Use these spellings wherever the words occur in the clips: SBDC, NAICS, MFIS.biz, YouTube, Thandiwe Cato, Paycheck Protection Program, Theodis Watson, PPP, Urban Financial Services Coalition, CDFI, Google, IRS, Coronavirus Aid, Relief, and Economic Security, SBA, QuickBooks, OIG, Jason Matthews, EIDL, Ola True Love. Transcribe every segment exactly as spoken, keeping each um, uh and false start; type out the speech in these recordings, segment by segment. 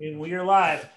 And we are live.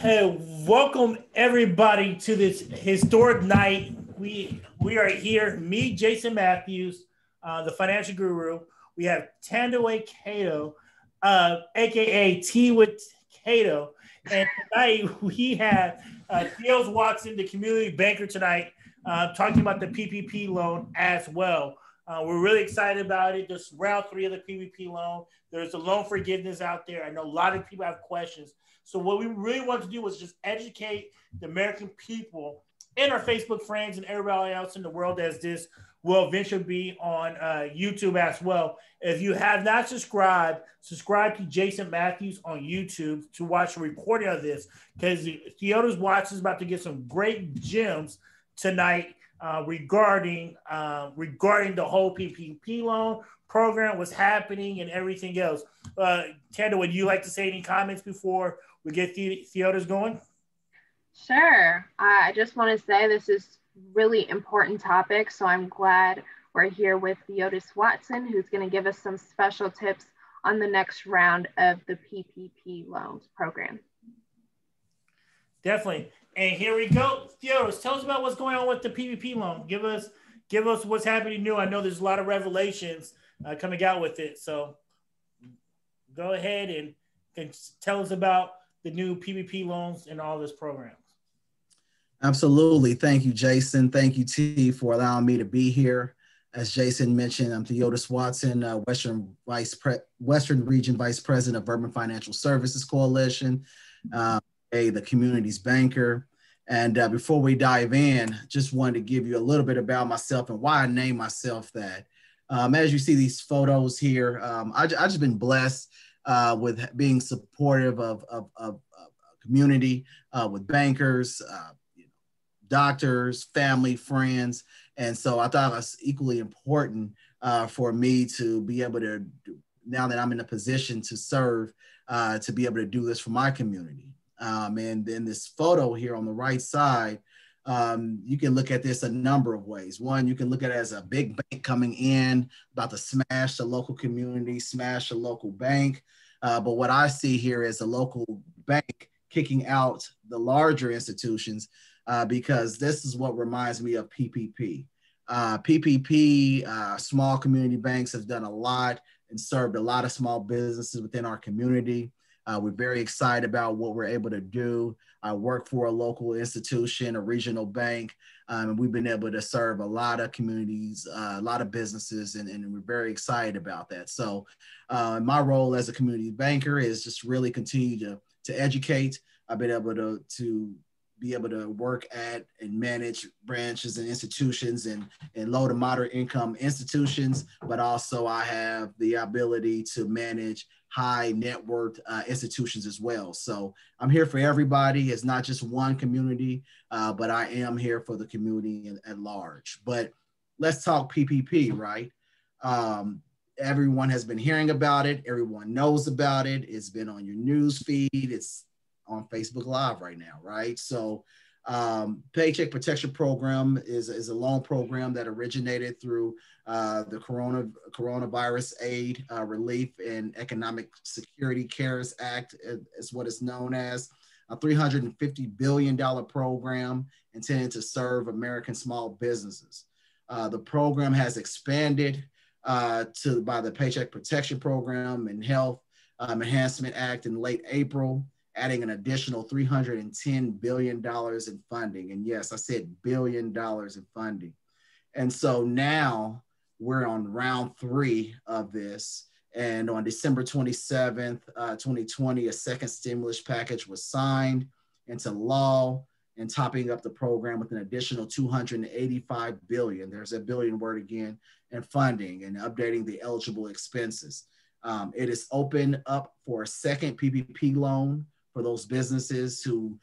Hey, welcome everybody to this historic night. We we are here. Me, Jason Matthews, uh, the financial guru. We have Thandiwe Cato, uh, aka T with Cato, and tonight we have uh, Theodis Watson, the community banker, tonight uh, talking about the P P P loan as well. Uh, we're really excited about it. This round three of the P P P loan. There's a loan forgiveness out there. I know a lot of people have questions. So what we really want to do was just educate the American people and our Facebook friends and everybody else in the world, as this will eventually be on uh, YouTube as well. If you have not subscribed, subscribe to Jason Matthews on YouTube to watch a recording of this, because Theodis Watson is about to get some great gems tonight. Uh, regarding uh, regarding the whole P P P loan program, what's happening and everything else. Uh, Tanda, would you like to say any comments before we get the Theodis going? Sure. Uh, I just want to say this is really important topic, so I'm glad we're here with Theodis Watson, who's going to give us some special tips on the next round of the P P P loans program. Definitely. And here we go. Theodis, tell us about what's going on with the P P P loan. Give us give us what's happening new. I know there's a lot of revelations uh, coming out with it. So go ahead and, and tell us about the new P P P loans and all this program. Absolutely. Thank you, Jason. Thank you, T, for allowing me to be here. As Jason mentioned, I'm Theodis Watson, uh, Western, Vice Pre Western Region Vice President of Urban Financial Services Coalition. Um, the community's banker. And uh, before we dive in, just wanted to give you a little bit about myself and why I named myself that. Um, as you see these photos here, um, I've just been blessed uh, with being supportive of, of, of, of community, uh, with bankers, uh, you know, doctors, family, friends. And so I thought it was equally important uh, for me to be able to, now that I'm in a position to serve, uh, to be able to do this for my community. Um, and then this photo here on the right side, um, you can look at this a number of ways. One, you can look at it as a big bank coming in, about to smash the local community, smash the local bank. Uh, but what I see here is a local bank kicking out the larger institutions, uh, because this is what reminds me of P P P. Uh, P P P, uh, small community banks have done a lot and served a lot of small businesses within our community. Uh, we're very excited about what we're able to do. I work for a local institution, a regional bank, um, and we've been able to serve a lot of communities, uh, a lot of businesses, and, and we're very excited about that. So uh, my role as a community banker is just really continue to, to educate. I've been able to, to be able to work at and manage branches and institutions and, and low to moderate income institutions, but also I have the ability to manage high net worth uh, institutions as well. So I'm here for everybody. It's not just one community, uh, but I am here for the community in, at large. But let's talk P P P, right? Um, everyone has been hearing about it. Everyone knows about it. It's been on your news feed. It's on Facebook Live right now, right? So um, Paycheck Protection Program is, is a loan program that originated through uh, the Corona, Coronavirus Aid, uh, Relief, and Economic Security CARES Act, is what it's known as, a three hundred fifty billion dollar program intended to serve American small businesses. Uh, the program has expanded uh, to by the Paycheck Protection Program and Health um, Enhancement Act in late April, adding an additional three hundred ten billion dollars in funding. And yes, I said billion dollars in funding. And so now we're on round three of this. And on December twenty-seventh, uh, twenty twenty, a second stimulus package was signed into law and topping up the program with an additional two hundred eighty-five billion dollars. There's a billion word again, in funding and updating the eligible expenses. Um, it is open up for a second P P P loan for those businesses who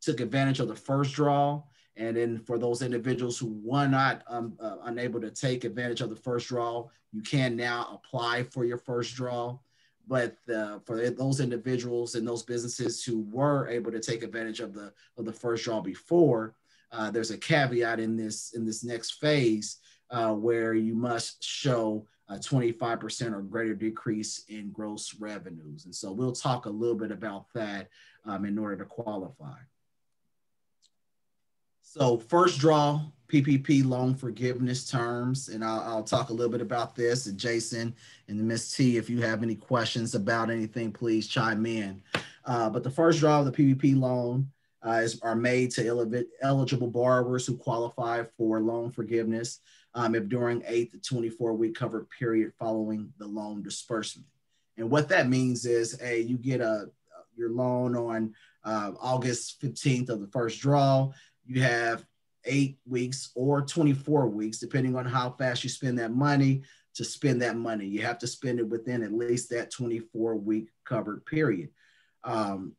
took advantage of the first draw, and then for those individuals who were not um, uh, unable to take advantage of the first draw, you can now apply for your first draw. But uh, for those individuals and those businesses who were able to take advantage of the of the first draw before, uh, there's a caveat in this in this next phase uh, where you must show a twenty-five percent or greater decrease in gross revenues. And so we'll talk a little bit about that um, in order to qualify. So first draw P P P loan forgiveness terms, and I'll, I'll talk a little bit about this. And Jason and Miz T, if you have any questions about anything, please chime in. Uh, but the first draw of the P P P loan uh, is, are made to eligible borrowers who qualify for loan forgiveness um, if during eight to twenty-four week covered period following the loan disbursement. And what that means is, hey, you get a your loan on uh, August fifteenth of the first draw. You have eight weeks or twenty-four weeks, depending on how fast you spend that money, to spend that money. You have to spend it within at least that twenty-four week covered period. Um,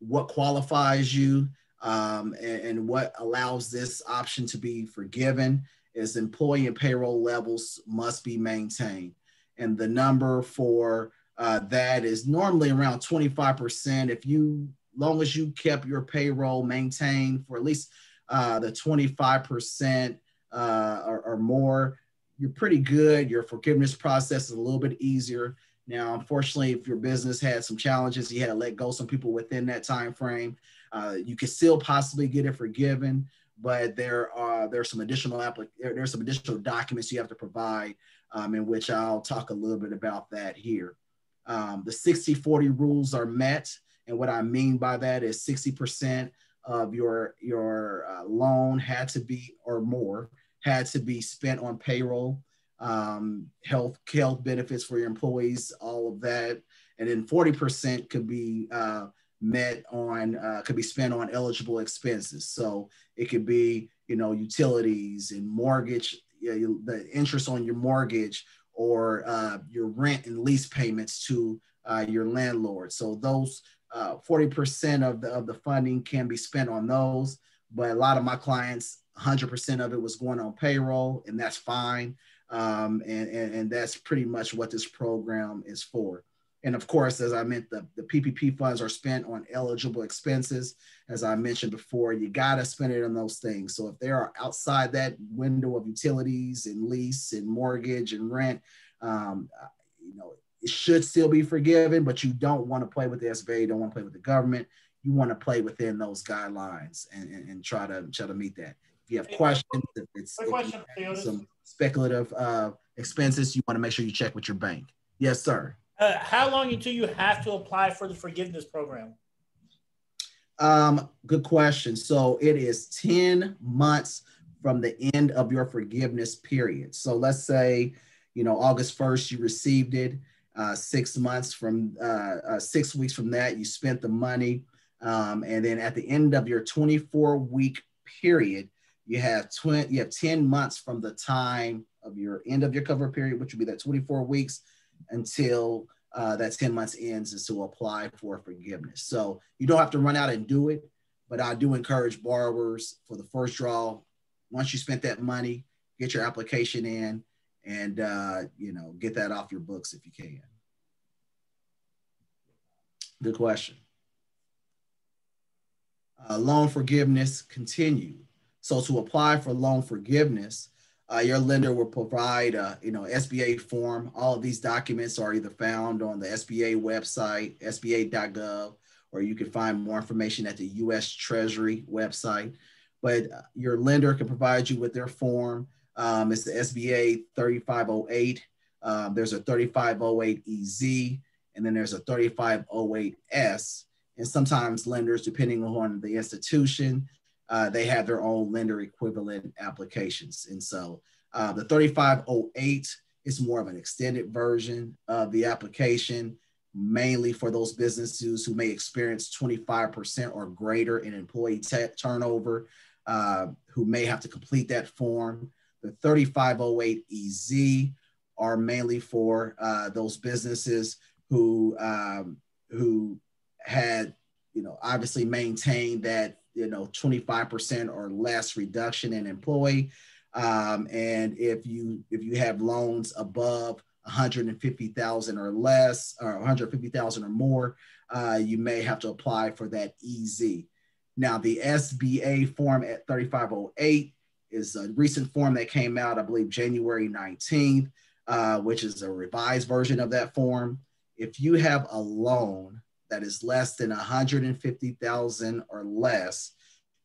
what qualifies you um, and, and what allows this option to be forgiven is employee and payroll levels must be maintained. And the number for uh, that is normally around twenty-five percent. If you, long as you kept your payroll maintained for at least Uh, the twenty-five percent uh, or, or more, you're pretty good. Your forgiveness process is a little bit easier. Now, unfortunately, if your business had some challenges, you had to let go some people within that time frame, uh, you could still possibly get it forgiven, but there are there's some additional applic there's some additional documents you have to provide, um, in which I'll talk a little bit about that here. Um, the sixty forty rules are met, and what I mean by that is sixty percent of your your uh, loan had to be, or more, had to be spent on payroll, um, health, health benefits for your employees, all of that. And then forty percent could be uh, met on, uh, could be spent on eligible expenses. So it could be, you know, utilities and mortgage, you know, the interest on your mortgage, or uh, your rent and lease payments to uh, your landlord. So those forty percent uh, of the of the funding can be spent on those, but a lot of my clients, one hundred percent of it was going on payroll, and that's fine. Um, and, and, and that's pretty much what this program is for. And of course, as I meant, the, the P P P funds are spent on eligible expenses. As I mentioned before, you gotta spend it on those things. So if they are outside that window of utilities and lease and mortgage and rent, um, you know, it should still be forgiven, but you don't want to play with the S B A, you don't want to play with the government. You want to play within those guidelines and, and, and try to try to meet that. If you have questions, if it's if question, some speculative uh, expenses, you want to make sure you check with your bank. Yes, sir. Uh, how long until you have to apply for the forgiveness program? Um, good question. So it is ten months from the end of your forgiveness period. So let's say, you know, August first, you received it. Uh, six months from uh, uh, six weeks from that, you spent the money, um, and then at the end of your twenty-four week period, you have twenty you have ten months from the time of your end of your cover period, which would be that twenty-four weeks, until uh, that ten months ends, is to apply for forgiveness. So you don't have to run out and do it, but I do encourage borrowers for the first draw. Once you spent that money, get your application in. And, uh, you know, get that off your books if you can. Good question. Uh, loan forgiveness continued. So to apply for loan forgiveness, uh, your lender will provide, a, you know, S B A form. All of these documents are either found on the S B A website, S B A dot gov, or you can find more information at the U S Treasury website. But your lender can provide you with their form. Um, it's the S B A thirty-five oh eight. Um, there's a thirty-five oh eight E Z, and then there's a thirty-five oh eight S. And sometimes lenders, depending on the institution, uh, they have their own lender equivalent applications. And so uh, the thirty-five oh eight is more of an extended version of the application, mainly for those businesses who may experience twenty-five percent or greater in employee turnover, uh, who may have to complete that form. The thirty-five oh eight E Z are mainly for uh, those businesses who um, who had, you know, obviously maintained that, you know, twenty-five percent or less reduction in employee, um, and if you if you have loans above one hundred fifty thousand or less, or one hundred fifty thousand or more, uh, you may have to apply for that E Z. Now, the S B A form at thirty-five oh eight. Is a recent form that came out, I believe, January nineteenth. uh, which is a revised version of that form. If you have a loan that is less than one hundred fifty thousand dollars or less,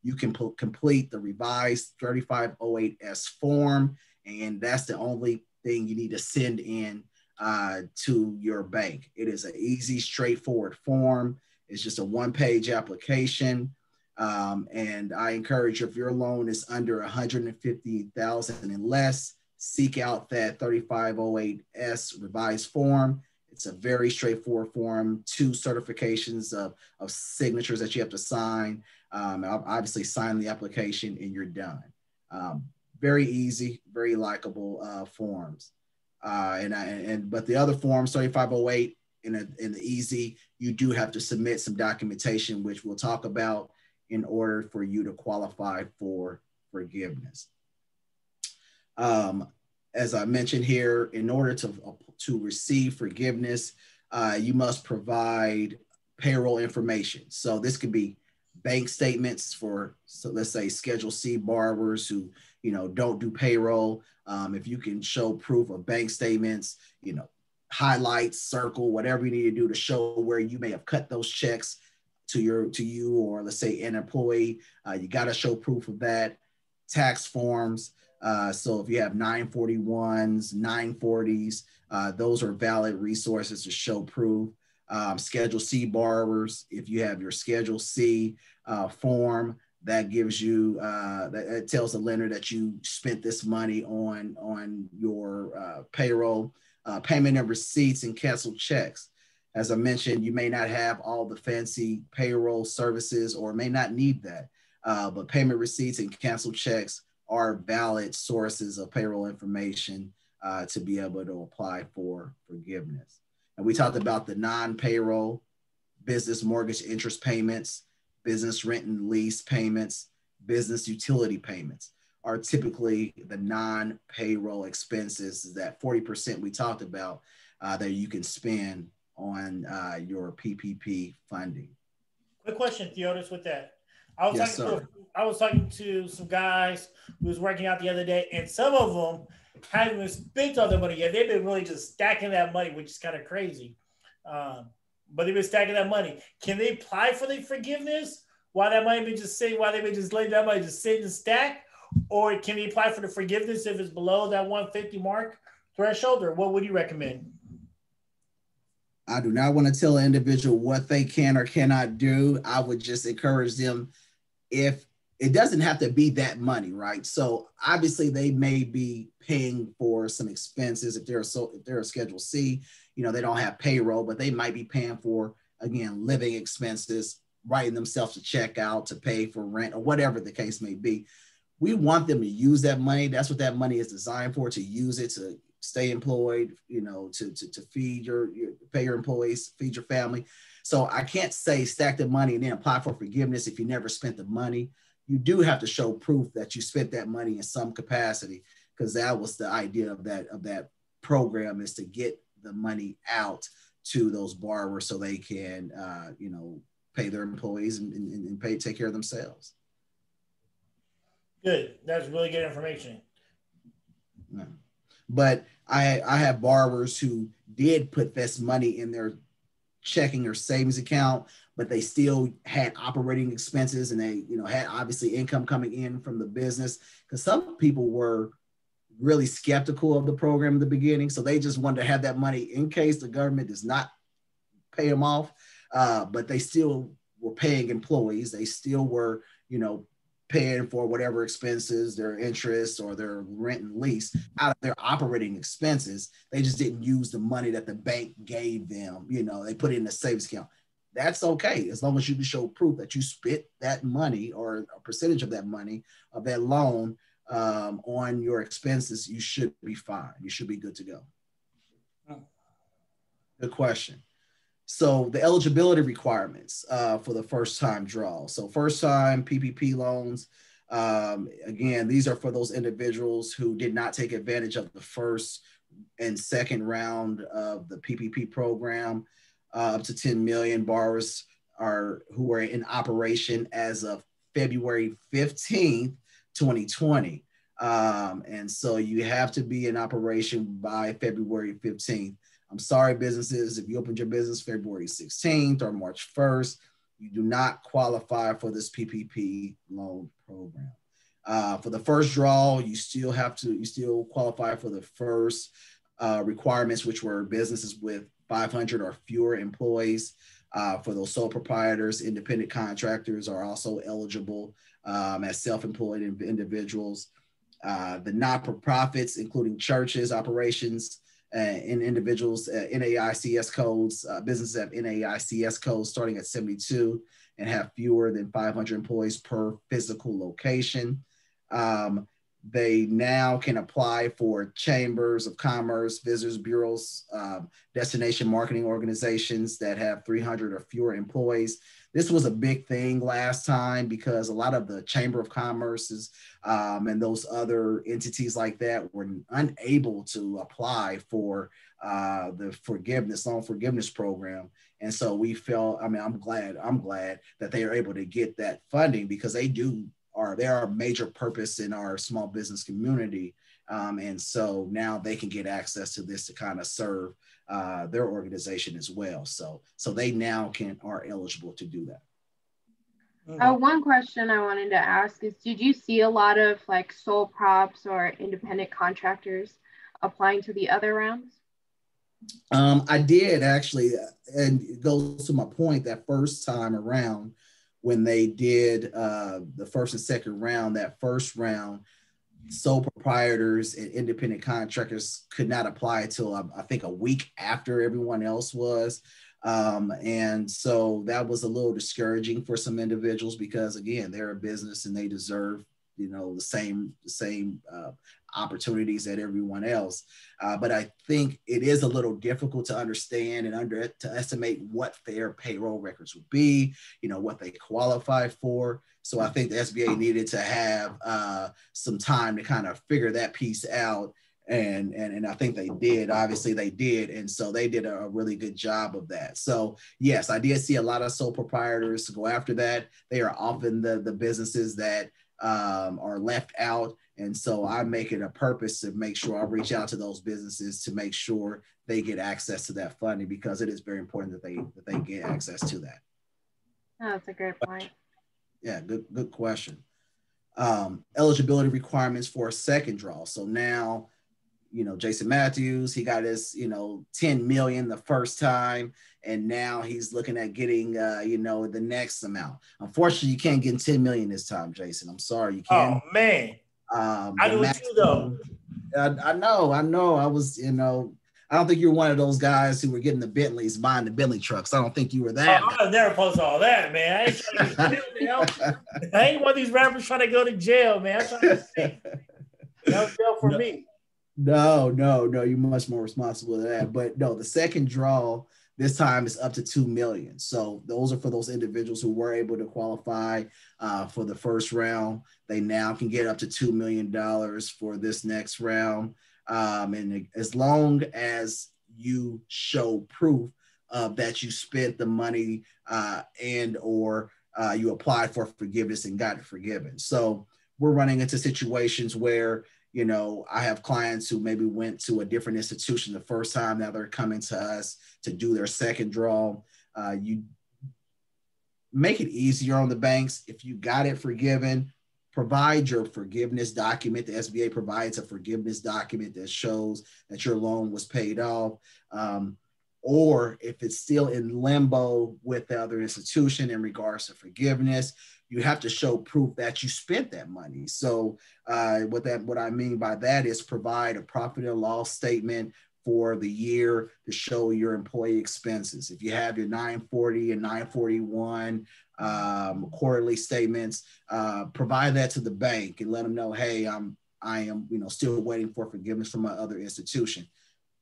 you can p- complete the revised thirty-five oh eight S form, and that's the only thing you need to send in uh, to your bank. It is an easy, straightforward form. It's just a one-page application. Um, and I encourage, if your loan is under one hundred fifty thousand dollars and less, seek out that thirty-five oh eight S revised form. It's a very straightforward form, two certifications of, of signatures that you have to sign. Um, obviously sign the application and you're done. Um, very easy, very likable uh, forms. Uh, and, I, and But the other forms, thirty-five oh eight and, a, and the easy, you do have to submit some documentation, which we'll talk about, in order for you to qualify for forgiveness. Um, as I mentioned here, in order to, to receive forgiveness, uh, you must provide payroll information. So this could be bank statements for, so let's say, Schedule C borrowers who, you know, don't do payroll. Um, if you can show proof of bank statements, you know, highlight, circle, whatever you need to do to show where you may have cut those checks to your, to you, or let's say an employee, uh, you got to show proof of that. Tax forms. Uh, so if you have nine forty-ones, nine forties, uh, those are valid resources to show proof. Um, Schedule C borrowers, if you have your Schedule C uh, form, that gives you, uh, that, that tells the lender that you spent this money on, on your uh, payroll, uh, payment of receipts and canceled checks. As I mentioned, you may not have all the fancy payroll services or may not need that, uh, but payment receipts and canceled checks are valid sources of payroll information uh, to be able to apply for forgiveness. And we talked about the non-payroll, business mortgage interest payments, business rent and lease payments, business utility payments are typically the non-payroll expenses, that forty percent we talked about uh, that you can spend on uh, your P P P funding. Quick question, Theodis, with that. I was, yes, talking to, I was talking to some guys who was working out the other day, and some of them haven't even spent all their money yet. They've been really just stacking that money, which is kind of crazy. Um, but they've been stacking that money. Can they apply for the forgiveness? Why that might be just sitting, why they may just let that money just sit and stack? Or can they apply for the forgiveness if it's below that one fifty mark threshold? Or what would you recommend? I do not want to tell an individual what they can or cannot do. I would just encourage them, if it doesn't have to be that money, right? So obviously they may be paying for some expenses. If they're so, if they're a Schedule C, you know, they don't have payroll, but they might be paying for, again, living expenses, writing themselves to check out, to pay for rent, or whatever the case may be. We want them to use that money. That's what that money is designed for, to use it to stay employed, you know, to, to, to feed your, your, pay your employees, feed your family. So I can't say stack the money and then apply for forgiveness if you never spent the money. You do have to show proof that you spent that money in some capacity, because that was the idea of that, of that program, is to get the money out to those borrowers so they can, uh, you know, pay their employees and, and, and pay, take care of themselves. Good. That's really good information. Yeah. But I, I have borrowers who did put this money in their checking or savings account, but they still had operating expenses, and they, you know, had obviously income coming in from the business, because some people were really skeptical of the program in the beginning. So they just wanted to have that money in case the government does not pay them off, uh, but they still were paying employees. They still were, you know, paying for whatever expenses, their interest or their rent and lease, out of their operating expenses. They just didn't use the money that the bank gave them. You know, they put it in a savings account. That's okay, as long as you can show proof that you spent that money, or a percentage of that money, of that loan, um, on your expenses. You should be fine. You should be good to go. Good question. So the eligibility requirements uh, for the first-time draw. So first-time P P P loans, um, again, these are for those individuals who did not take advantage of the first and second round of the P P P program. Uh, up to ten million borrowers are who are in operation as of February fifteenth, twenty twenty. Um, and so you have to be in operation by February fifteenth. I'm sorry, businesses, if you opened your business February sixteenth or March first, you do not qualify for this P P P loan program. Uh, for the first draw, you still have to, you still qualify for the first uh, requirements, which were businesses with five hundred or fewer employees. Uh, for those sole proprietors, independent contractors are also eligible um, as self-employed individuals. Uh, the not-for-profits, including churches, operations, uh, and individuals, uh, N A I C S codes, uh, businesses have N A I C S codes starting at seventy-two and have fewer than five hundred employees per physical location. Um, they now can apply for chambers of commerce, visitors bureaus, um, destination marketing organizations that have three hundred or fewer employees. This was a big thing last time because a lot of the chamber of commerces um, and those other entities like that were unable to apply for uh, the forgiveness, loan forgiveness program. And so we felt, I mean, I'm glad, I'm glad that they are able to get that funding because they do, are, they are a major purpose in our small business community. Um, and so now they can get access to this to kind of serve uh, their organization as well. So, so they now can are eligible to do that. Uh, one question I wanted to ask is, did you see a lot of like sole props or independent contractors applying to the other rounds? Um, I did actually, and it goes to my point that first time around when they did uh, the first and second round, that first round, sole proprietors and independent contractors could not apply till um, I think a week after everyone else was. Um, and so that was a little discouraging for some individuals because again, they're a business and they deserve, you know, the same, the same uh, opportunities that everyone else. Uh, but I think it is a little difficult to understand and under to estimate what their payroll records would be, you know, what they qualify for. So I think the S B A needed to have uh, some time to kind of figure that piece out. And, and, and I think they did, obviously they did. And so they did a really good job of that. So yes, I did see a lot of sole proprietors go after that. They are often the, the businesses that um, are left out. And so I make it a purpose to make sure I reach out to those businesses to make sure they get access to that funding because it is very important that they, that they get access to that. Oh, that's a great point. Yeah, good, good question. Um, eligibility requirements for a second draw. So now, you know, Jason Matthews, he got his, you know, ten million the first time, and now he's looking at getting, uh, you know, the next amount. Unfortunately, you can't get ten million this time, Jason. I'm sorry, you can't. Oh man, um, I do too though. I, I know, I know. I was, you know, I don't think you're one of those guys who were getting the Bentleys, buying the Bentley trucks. I don't think you were that. Oh, I was never supposed to all that, man. I ain't trying to go to jail, man. I ain't one of these rappers trying to go to jail, man. I'm trying to sing. No jail for no. me. No, no, no. You're much more responsible than that. But no, the second draw this time is up to two million dollars. So those are for those individuals who were able to qualify uh, for the first round. They now can get up to two million dollars for this next round. Um, and as long as you show proof uh, that you spent the money uh, and or uh, you applied for forgiveness and got forgiven. So we're running into situations where, you know, I have clients who maybe went to a different institution the first time. Now they're coming to us to do their second draw. Uh, you make it easier on the banks. If you got it forgiven, provide your forgiveness document. The S B A provides a forgiveness document that shows that your loan was paid off. Um, or if it's still in limbo with the other institution in regards to forgiveness, you have to show proof that you spent that money. So uh, what that what I mean by that is provide a profit and loss statement for the year to show your employee expenses. If you have your nine forty and nine forty-one um, quarterly statements, uh, provide that to the bank and let them know, hey, I'm, I am, you know, still waiting for forgiveness from my other institution.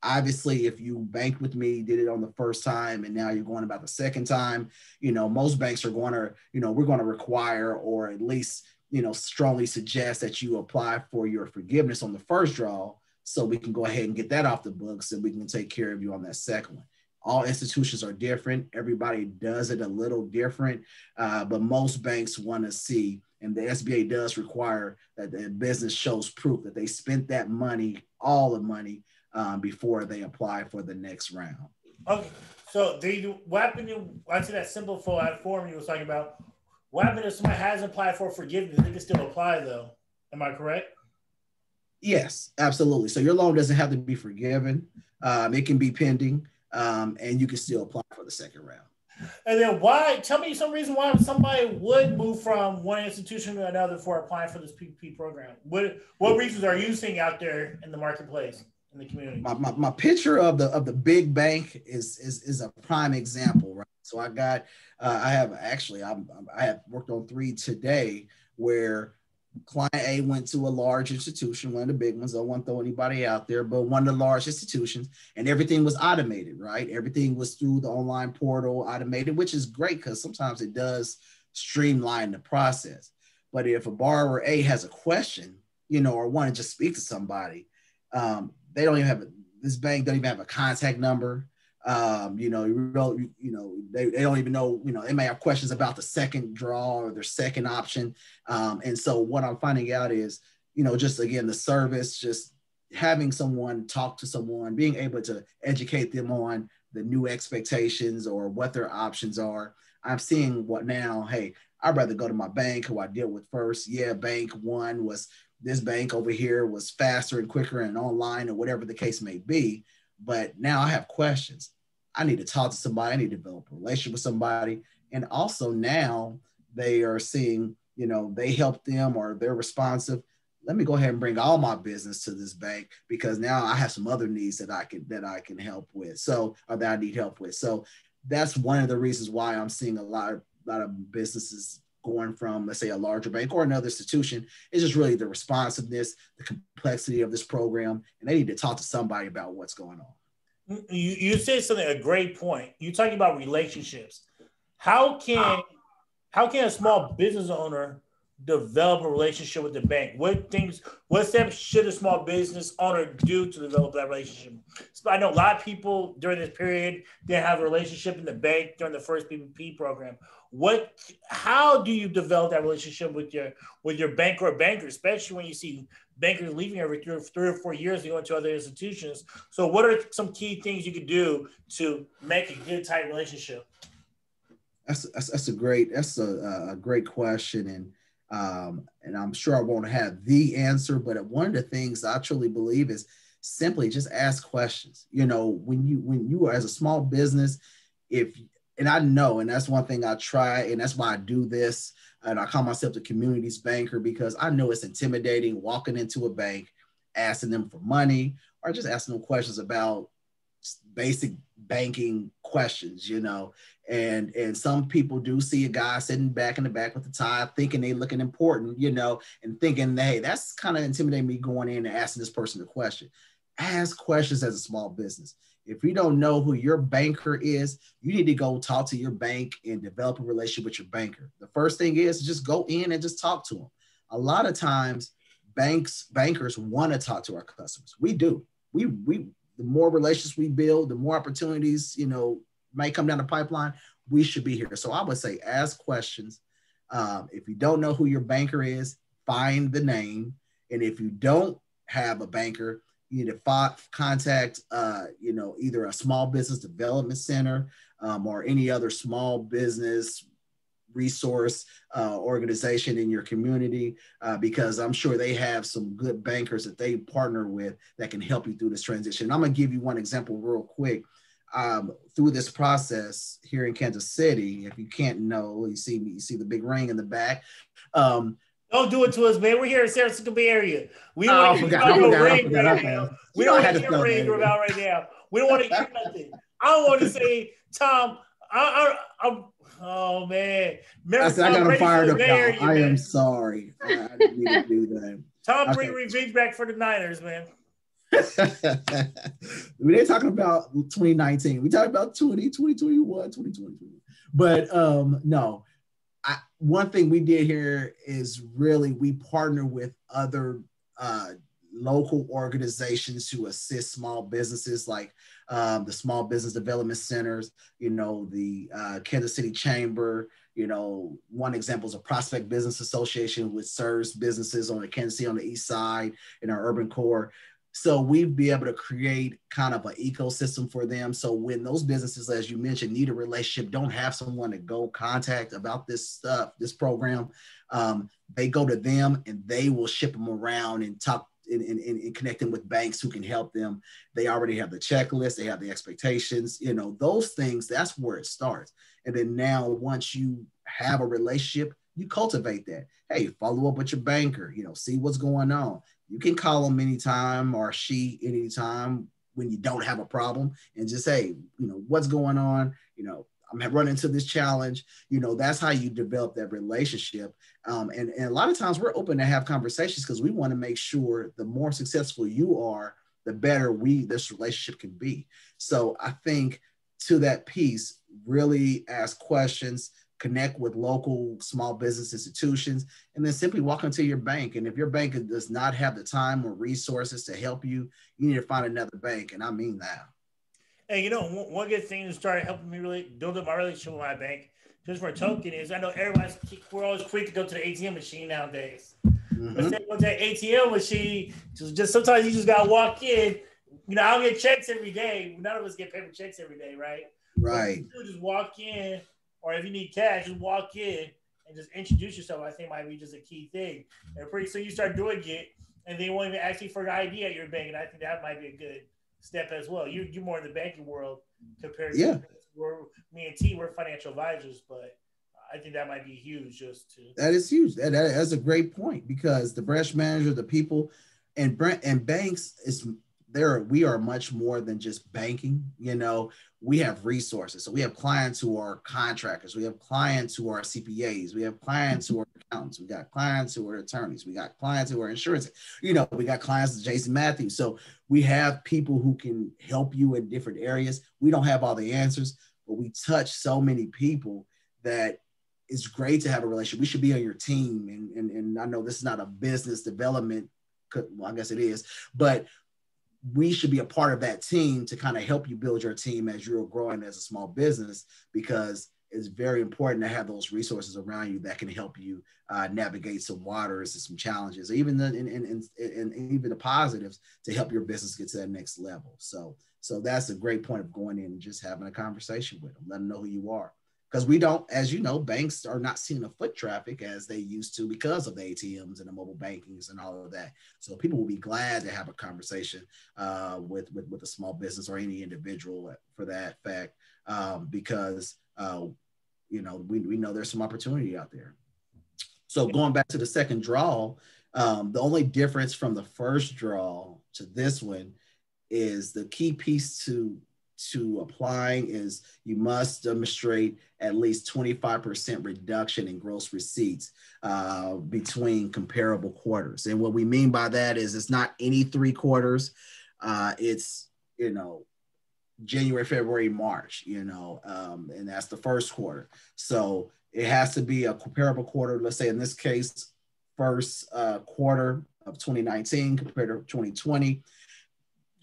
Obviously, if you banked with me, did it on the first time, and now you're going about the second time, you know, most banks are going to, you know, we're going to require, or at least, you know, strongly suggest that you apply for your forgiveness on the first draw. So we can go ahead and get that off the books and we can take care of you on that second one. All institutions are different. Everybody does it a little different, uh, but most banks want to see, and the S B A does require that the business shows proof that they spent that money, all the money, um, before they apply for the next round. Okay, so they do, what happened to, I see that simple form you were talking about. What happened if someone has applied for forgiveness? They can still apply though, am I correct? Yes, absolutely. So your loan doesn't have to be forgiven. Um, it can be pending. Um, and you can still apply for the second round. And then why, tell me some reason why somebody would move from one institution to another for applying for this P P P program. What what reasons are you seeing out there in the marketplace, in the community? My, my, my picture of the of the big bank is is, is a prime example, right? So I got, uh, I have actually, I'm, I have worked on three today where client A went to a large institution, one of the big ones. I won't throw anybody out there, but one of the large institutions, and everything was automated, right? Everything was through the online portal, automated, which is great because sometimes it does streamline the process. But if a borrower A has a question, you know, or want to just speak to somebody, um, they don't even have a, this bank doesn't even have a contact number. Um, you know, you, you, you know, they, they don't even know, you know, they may have questions about the second draw or their second option. Um, and so what I'm finding out is, you know, just again, the service, just having someone talk to someone, being able to educate them on the new expectations or what their options are. I'm seeing what now, hey, I'd rather go to my bank who I deal with first. Yeah, bank one was, this bank over here was faster and quicker and online or whatever the case may be. But now I have questions. I need to talk to somebody. I need to develop a relationship with somebody. And also now they are seeing, you know, they help them or they're responsive. Let me go ahead and bring all my business to this bank because now I have some other needs that I can that I can help with. So or that I need help with. So that's one of the reasons why I'm seeing a lot of a lot of businesses going from, let's say, a larger bank or another institution. It's just really the responsiveness, the complexity of this program, and they need to talk to somebody about what's going on. You, you said something, a great point. You're talking about relationships. How can, how can a small business owner develop a relationship with the bank? What things, what steps should a small business owner do to develop that relationship? So I know a lot of people during this period didn't have a relationship in the bank during the first P P P program. What, how do you develop that relationship with your with your bank or banker, especially when you see bankers leaving every three or, three or four years and going to other institutions? So what are some key things you could do to make a good, tight relationship? That's that's, that's a great that's a, a great question, and Um, and I'm sure I won't have the answer, but one of the things I truly believe is simply just ask questions. You know, when you when you are as a small business, if and I know, and that's one thing I try, and that's why I do this, and I call myself the communities banker because I know it's intimidating walking into a bank, asking them for money, or just asking them questions about basic banking questions, you know, and and some people do see a guy sitting back in the back with the tie thinking they looking important, you know, and thinking, hey, that's kind of intimidating me going in and asking this person a question. Ask questions as a small business. If you don't know who your banker is, you need to go talk to your bank and develop a relationship with your banker. The first thing is just go in and just talk to them. A lot of times banks, bankers want to talk to our customers. We do. We, we, The more relationships we build, the more opportunities, you know, may come down the pipeline, we should be here. So I would say ask questions. Um, if you don't know who your banker is, find the name. And if you don't have a banker, you need to find, contact, uh, you know, either a small business development center um, or any other small business resource uh, organization in your community, uh, because I'm sure they have some good bankers that they partner with that can help you through this transition. And I'm gonna give you one example real quick. Um, through this process here in Kansas City, if you can't know, you see you see the big ring in the back. Um, Don't do it to us, man. We're here in San Francisco Bay Area. We don't want to hear a ring about right now. We don't want to hear nothing. I don't want to say, Tom, I, I, I, oh man! I, said, I got him fired up. There, I man. am sorry. I didn't mean to do that. Tom, bring okay. revenge back for the Niners, man. We ain't talking about twenty nineteen. We talking about twenty, twenty twenty-one, twenty twenty. But um, no, I, one thing we did here is really we partner with other uh, local organizations who assist small businesses, like um, the Small Business Development Centers, you know, the uh, Kansas City Chamber. You know, one example is a Prospect Business Association, which serves businesses on the Kansas City on the east side in our urban core. So we'd be able to create kind of an ecosystem for them. So when those businesses, as you mentioned, need a relationship, don't have someone to go contact about this stuff, this program, um, they go to them and they will ship them around and talk and, and, and connect them with banks who can help them. They already have the checklist, they have the expectations, you know, those things, that's where it starts. And then now once you have a relationship, you cultivate that. Hey, follow up with your banker, you know, see what's going on. You can call them anytime or she anytime when you don't have a problem and just say, hey, you know, what's going on? You know, I'm running into this challenge. You know, that's how you develop that relationship. Um, and, and a lot of times we're open to have conversations because we want to make sure the more successful you are, the better we, this relationship can be. So I think to that piece, really ask questions, connect with local small business institutions, and then simply walk into your bank. And if your bank does not have the time or resources to help you, you need to find another bank. And I mean that. Hey, you know, one good thing that started helping me really build up my relationship with my bank, just for a token, is I know everybody's, we're always quick to go to the A T M machine nowadays. Mm-hmm. But then with that A T M machine, just, just sometimes you just got to walk in. You know, I'll get checks every day. None of us get paper checks every day, right? Right. So you just walk in. Or if you need cash, just walk in and just introduce yourself. I think might be just a key thing. And pretty soon you start doing it, and they won't even ask you for an I D at your bank. And I think that might be a good step as well. You, you're more in the banking world compared yeah. to we're, me and T, we're financial advisors, but I think that might be huge. Just to That is huge. That, that, that's a great point, because the branch manager, the people, and, and banks is – There, we are much more than just banking. You know, we have resources. So we have clients who are contractors. We have clients who are C P As. We have clients who are accountants. We got clients who are attorneys. We got clients who are insurance. You know, we got clients like Jason Matthews. So we have people who can help you in different areas. We don't have all the answers, but we touch so many people that it's great to have a relationship. We should be on your team. And, and, and I know this is not a business development, well, I guess it is, but we should be a part of that team to kind of help you build your team as you're growing as a small business, because it's very important to have those resources around you that can help you uh, navigate some waters and some challenges, even the, and, and, and, and even the positives to help your business get to that next level. So, so that's a great point of going in and just having a conversation with them, let them know who you are. Because we don't, as you know, banks are not seeing the foot traffic as they used to because of the A T Ms and the mobile bankings and all of that. So people will be glad to have a conversation uh, with, with, with a small business or any individual for that fact, um, because, uh, you know, we, we know there's some opportunity out there. So going back to the second draw, um, the only difference from the first draw to this one is the key piece to to applying is you must demonstrate at least twenty-five percent reduction in gross receipts uh, between comparable quarters. And what we mean by that is it's not any three quarters. Uh, it's, you know, January, February, March, you know, um, and that's the first quarter. So it has to be a comparable quarter. Let's say in this case, first uh, quarter of twenty nineteen compared to twenty twenty.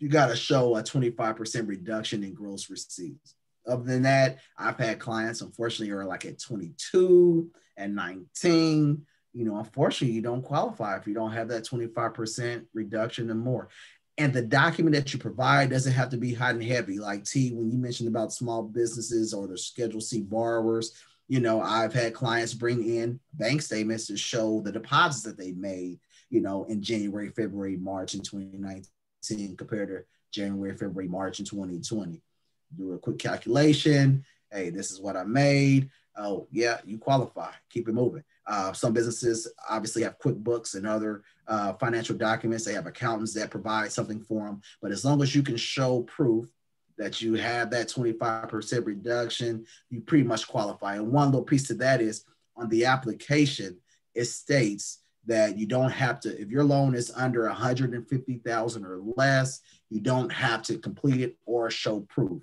You got to show a twenty-five percent reduction in gross receipts. Other than that, I've had clients, unfortunately, are like at twenty-two and nineteen. You know, unfortunately, you don't qualify if you don't have that twenty-five percent reduction and more. And the document that you provide doesn't have to be hot and heavy. Like T, when you mentioned about small businesses or the Schedule C borrowers, you know, I've had clients bring in bank statements to show the deposits that they made, you know, in January, February, March, and twenty nineteen. Compared to January, February, March in twenty twenty. Do a quick calculation. Hey, this is what I made. Oh, yeah, you qualify. Keep it moving. Uh, some businesses obviously have QuickBooks and other uh, financial documents. They have accountants that provide something for them. But as long as you can show proof that you have that twenty-five percent reduction, you pretty much qualify. And one little piece to that is on the application, it states that you don't have to, if your loan is under one hundred fifty thousand dollars or less, you don't have to complete it or show proof.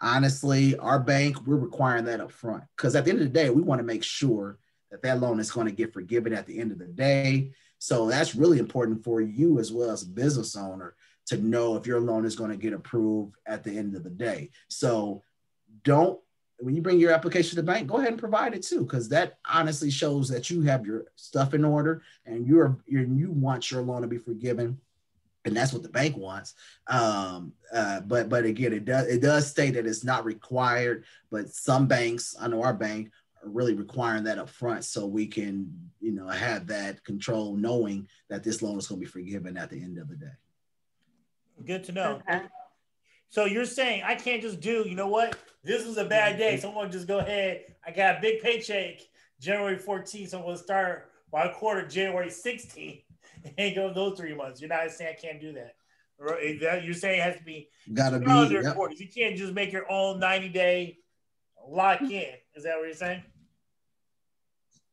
Honestly, our bank, we're requiring that up front, because at the end of the day, we want to make sure that that loan is going to get forgiven at the end of the day. So that's really important for you as well as a business owner to know if your loan is going to get approved at the end of the day. So don't, when you bring your application to the bank, go ahead and provide it too, because that honestly shows that you have your stuff in order and you're, you're you want your loan to be forgiven. And that's what the bank wants. Um, uh, but but again, it does it does state that it's not required, but some banks, I know our bank, are really requiring that up front so we can, you know, have that control knowing that this loan is going to be forgiven at the end of the day. Good to know. Okay. So you're saying I can't just do, you know what, this was a bad day. Someone just go ahead. I got a big paycheck January fourteenth. So I'm going to start my quarter January sixteenth. And go those three months. You're not saying I can't do that. You're saying it has to be gotta be yep. You can't just make your own ninety day lock in. Is that what you're saying?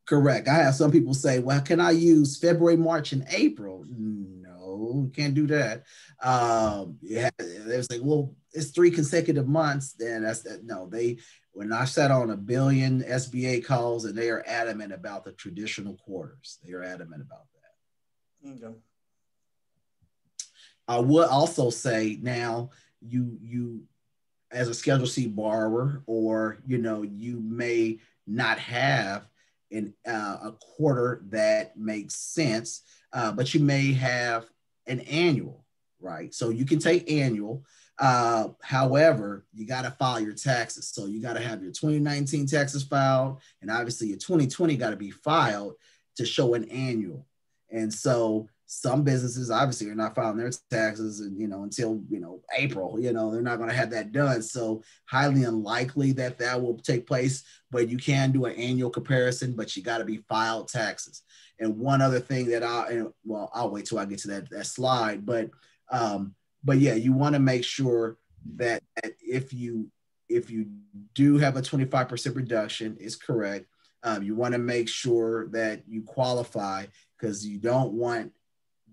Correct. I have some people say, well, can I use February, March, and April? No, you can't do that. Um, yeah, they was like, well, it's three consecutive months. Then that's that. No, they. When I sat on a billion S B A calls, and they are adamant about the traditional quarters. They are adamant about that. Okay. I would also say now you you as a Schedule C borrower, or you know, you may not have an uh, a quarter that makes sense, uh, but you may have an annual, right? So you can take annual. Uh, however, you got to file your taxes, so you got to have your twenty nineteen taxes filed, and obviously your twenty twenty got to be filed to show an annual. And so some businesses obviously are not filing their taxes, and you know, until you know April, you know, they're not going to have that done. So highly unlikely that that will take place. But you can do an annual comparison, but you got to be filed taxes. And one other thing that I, well, I'll wait till I get to that that slide. But um, but yeah, you want to make sure that if you if you do have a twenty-five percent reduction, it's correct. Um, you want to make sure that you qualify, because you don't want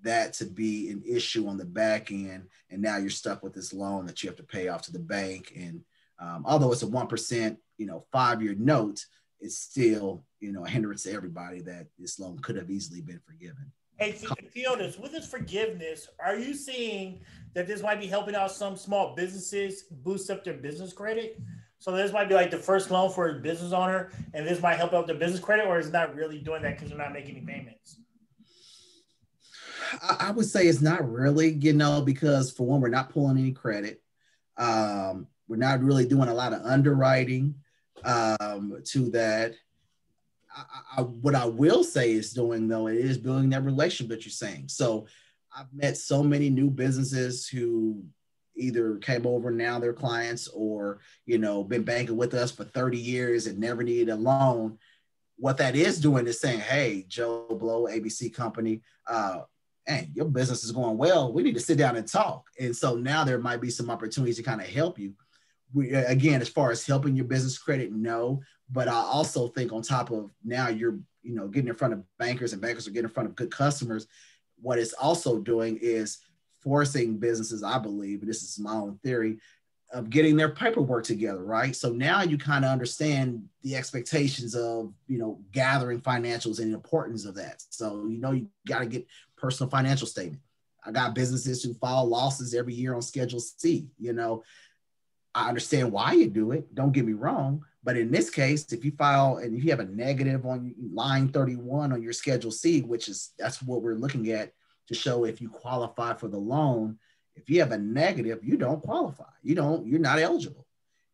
that to be an issue on the back end. And now you're stuck with this loan that you have to pay off to the bank. And um, although it's a one percent, you know, five-year note, it's still, you know, a hindrance to everybody that this loan could have easily been forgiven. Hey, Theodis, with this forgiveness, are you seeing that this might be helping out some small businesses boost up their business credit? So this might be like the first loan for a business owner, and this might help out their business credit, or is it not really doing that because they're not making any payments? I would say it's not really, you know, because for one, we're not pulling any credit. Um, we're not really doing a lot of underwriting um, to that. I, I, what I will say is doing, though, it is building that relationship that you're saying. So I've met so many new businesses who either came over now their clients, or, you know, been banking with us for thirty years and never needed a loan. What that is doing is saying, hey, Joe Blow, A B C Company, uh, hey, your business is going well. We need to sit down and talk. And so now there might be some opportunities to kind of help you. We, again, as far as helping your business credit, no. But I also think on top of now you're, you know, getting in front of bankers, and bankers are getting in front of good customers. What it's also doing is forcing businesses, I believe, and this is my own theory, of getting their paperwork together, right? So now you kind of understand the expectations of, you know, gathering financials and the importance of that. So, you know, you got to get personal financial statement. I got businesses who file losses every year on Schedule C. You know, I understand why you do it. Don't get me wrong. But in this case, if you file and if you have a negative on line thirty-one on your Schedule C, which is, that's what we're looking at to show if you qualify for the loan, if you have a negative, you don't qualify. You don't, you're not eligible.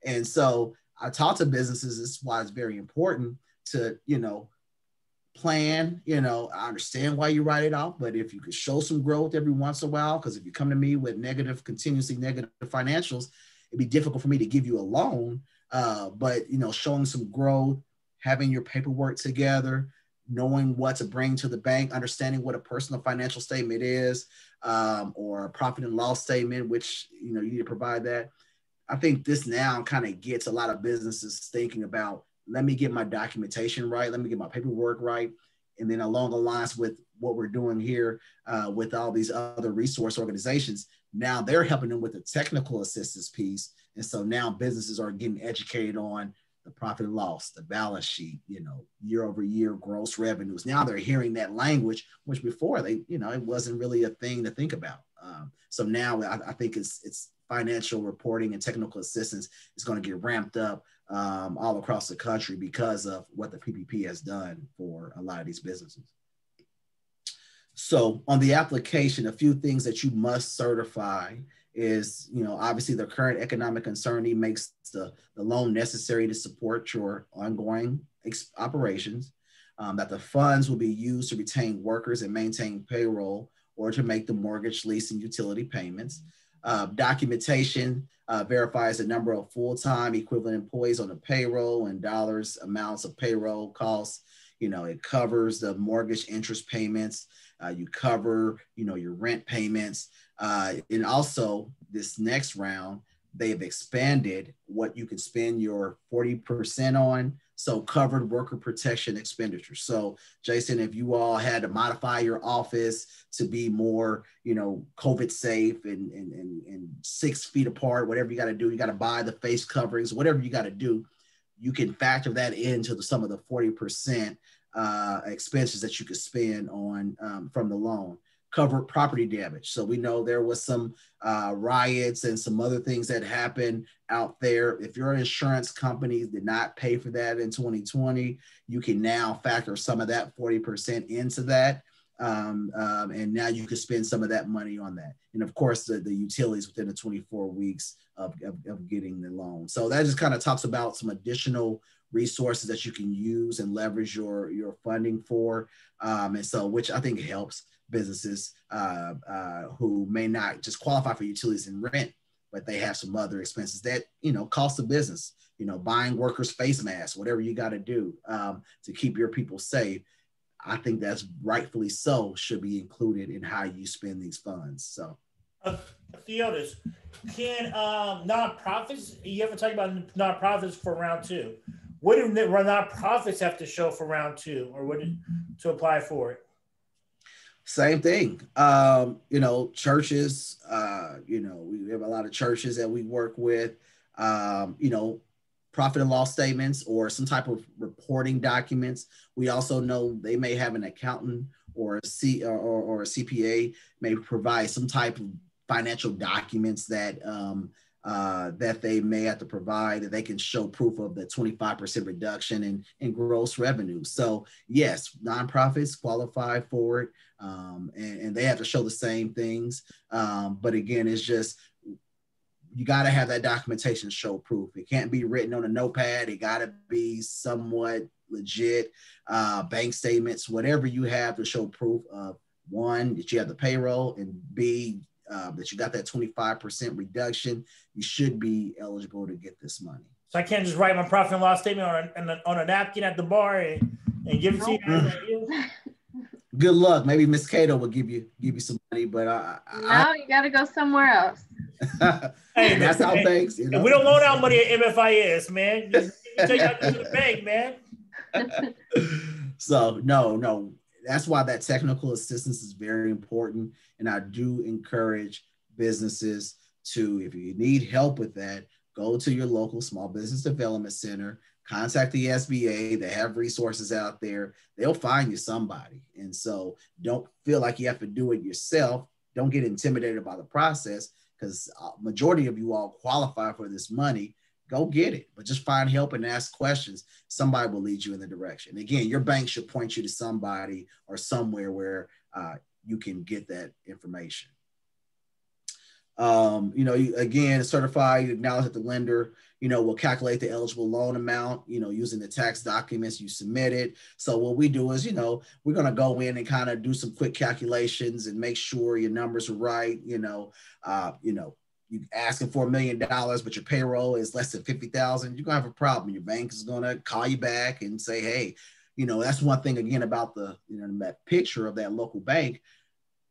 And so I talk to businesses, this is why it's very important to, you know, plan, you know, I understand why you write it off, but if you could show some growth every once in a while, because if you come to me with negative, continuously negative financials, it'd be difficult for me to give you a loan. Uh, but, you know, showing some growth, having your paperwork together, knowing what to bring to the bank, understanding what a personal financial statement is, um, or a profit and loss statement, which, you know, you need to provide that. I think this now kind of gets a lot of businesses thinking about, let me get my documentation right, let me get my paperwork right. And then along the lines with what we're doing here uh, with all these other resource organizations, now they're helping them with the technical assistance piece. And so now businesses are getting educated on the profit and loss, the balance sheet, you know, year over year gross revenues. Now they're hearing that language, which before they, you know, it wasn't really a thing to think about. Um, so now I, I think it's, it's financial reporting and technical assistance is going to get ramped up um, all across the country because of what the P P P has done for a lot of these businesses. So on the application, a few things that you must certify is, you know, obviously the current economic uncertainty makes the, the loan necessary to support your ongoing operations, um, that the funds will be used to retain workers and maintain payroll or to make the mortgage, lease, and utility payments. Uh, documentation uh, verifies the number of full-time equivalent employees on the payroll and dollars amounts of payroll costs. You know, it covers the mortgage interest payments. Uh, you cover, you know, your rent payments. Uh, and also this next round, they've expanded what you can spend your forty percent on. So covered worker protection expenditure. So Jason, if you all had to modify your office to be more, you know, COVID safe and, and, and, and six feet apart, whatever you got to do, you got to buy the face coverings, whatever you got to do, you can factor that into the, some of the forty percent uh, expenses that you could spend on um, from the loan. Covered property damage. So we know there was some uh, riots and some other things that happened out there. If your insurance company did not pay for that in twenty twenty, you can now factor some of that forty percent into that. Um, um, and now you can spend some of that money on that. And of course, the, the utilities within the twenty-four weeks of, of, of getting the loan. So that just kind of talks about some additional resources that you can use and leverage your, your funding for. Um, and so, which I think helps businesses uh, uh, who may not just qualify for utilities and rent, but they have some other expenses that, you know, cost the business, you know, buying workers face masks, whatever you got to do um, to keep your people safe. I think that's rightfully so should be included in how you spend these funds. So, uh, Theodis, can um, nonprofits? You haven't talked about nonprofits for round two. What do nonprofits have to show for round two, or what did, to apply for it? Same thing. Um, you know, churches, uh, you know, we have a lot of churches that we work with, um, you know, profit and loss statements or some type of reporting documents. We also know they may have an accountant or a, C, or, or a C P A may provide some type of financial documents that um, uh, that they may have to provide that they can show proof of the twenty-five percent reduction in, in gross revenue. So yes, nonprofits qualify for it um, and, and they have to show the same things. Um, but again, it's just, you got to have that documentation show proof. It can't be written on a notepad. It got to be somewhat legit, uh, bank statements, whatever you have to show proof of, one, that you have the payroll, and B, uh, that you got that twenty-five percent reduction. You should be eligible to get this money. So I can't just write my profit and loss statement on a, on a napkin at the bar and, and give it to you. Good luck. Maybe Miss Cato will give you give you some money, but I, I, no, you got to go somewhere else. Hey, that's how banks. You know? We don't loan out money at M F I S, man. Just take out the bank, man. So no, no. That's why that technical assistance is very important, and I do encourage businesses to, if you need help with that, go to your local small business development center. Contact the S B A. They have resources out there. They'll find you somebody. And so don't feel like you have to do it yourself. Don't get intimidated by the process because majority of you all qualify for this money. Go get it, but just find help and ask questions. Somebody will lead you in the direction. Again, your bank should point you to somebody or somewhere where uh, you can get that information. Um, you know, you, again, certify, you acknowledge that the lender, you know, will calculate the eligible loan amount, you know, using the tax documents you submitted. So what we do is, you know, we're going to go in and kind of do some quick calculations and make sure your numbers are right. You know, uh, you know, you're asking for a million dollars, but your payroll is less than fifty thousand. You're going to have a problem. Your bank is going to call you back and say, hey, you know, that's one thing again about the, you know, that picture of that local bank.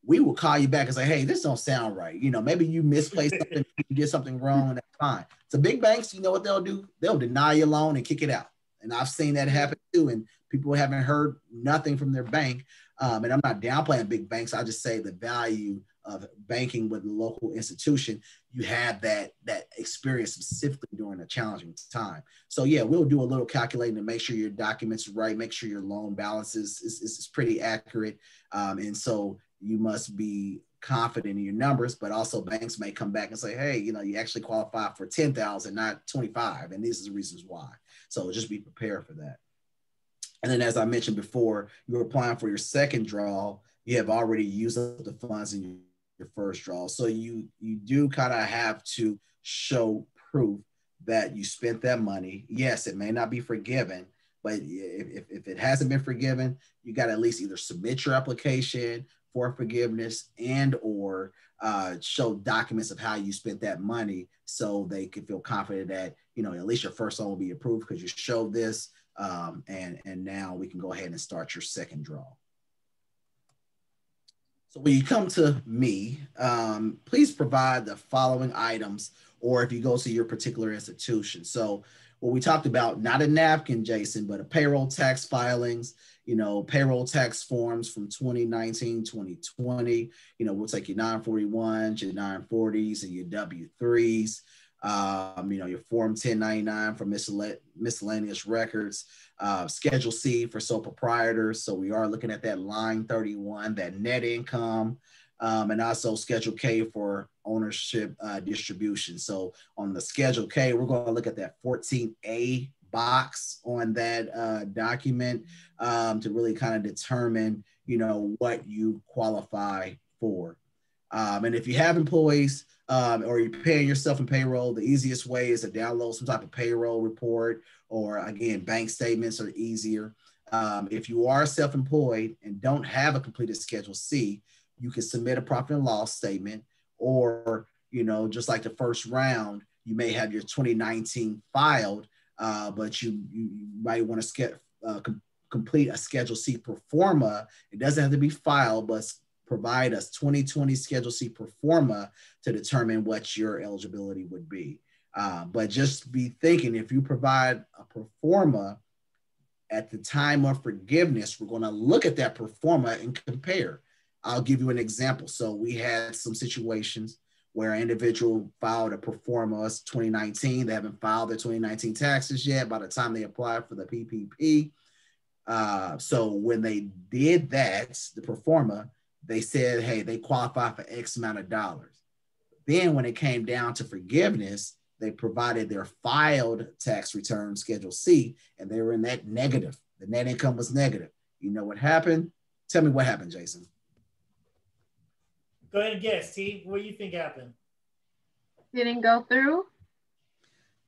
We will call you back and say, hey, this don't sound right. You know, maybe you misplaced something, you did something wrong, and that's fine. So big banks, you know what they'll do? They'll deny your loan and kick it out. And I've seen that happen too. And people haven't heard nothing from their bank. Um, and I'm not downplaying big banks. I just say the value of banking with a local institution, you have that that experience specifically during a challenging time. So yeah, we'll do a little calculating to make sure your documents are right, make sure your loan balances is, is, is pretty accurate. Um, and so you must be confident in your numbers, but also banks may come back and say, hey, you know, you actually qualify for ten thousand, not twenty-five. And these are the reasons why. So just be prepared for that. And then as I mentioned before, you're applying for your second draw, you have already used up the funds in your your first draw. So you, you do kind of have to show proof that you spent that money. Yes, it may not be forgiven, but if, if it hasn't been forgiven, you got to at least either submit your application for forgiveness and or uh, show documents of how you spent that money, so they can feel confident that, you know, at least your first loan will be approved because you showed this, um, and, and now we can go ahead and start your second draw. So when you come to me, um, please provide the following items, or if you go to your particular institution. So what we talked about, not a napkin, Jason, but a payroll tax filings, you know, payroll tax forms from twenty nineteen, twenty twenty, you know, we'll take your nine forty-ones, your nine forties and your W threes, um, you know, your form ten ninety-nine for miscell miscellaneous records, uh, Schedule C for sole proprietors. So we are looking at that line thirty-one, that net income, um, and also Schedule K for ownership uh, distribution. So on the Schedule K, we're going to look at that fourteen A box on that uh, document um, to really kind of determine, you know, what you qualify for. Um, and if you have employees, Um, or you're paying yourself in payroll, the easiest way is to download some type of payroll report, or again, bank statements are easier. Um, if you are self-employed and don't have a completed Schedule C, you can submit a profit and loss statement, or, you know, just like the first round, you may have your twenty nineteen filed, uh, but you, you might want to uh, com complete a Schedule C pro forma. It doesn't have to be filed, but provide us twenty twenty Schedule C pro forma to determine what your eligibility would be. Uh, but just be thinking, if you provide a pro forma at the time of forgiveness, we're going to look at that pro forma and compare. I'll give you an example. So we had some situations where an individual filed a pro forma twenty nineteen. They haven't filed their twenty nineteen taxes yet by the time they apply for the P P P. Uh, so when they did that, the pro forma, they said, hey, they qualify for X amount of dollars. Then when it came down to forgiveness, they provided their filed tax return, Schedule C, and they were in that negative. The net income was negative. You know what happened? Tell me what happened, Jason. Go ahead and guess, T. What do you think happened? Didn't go through?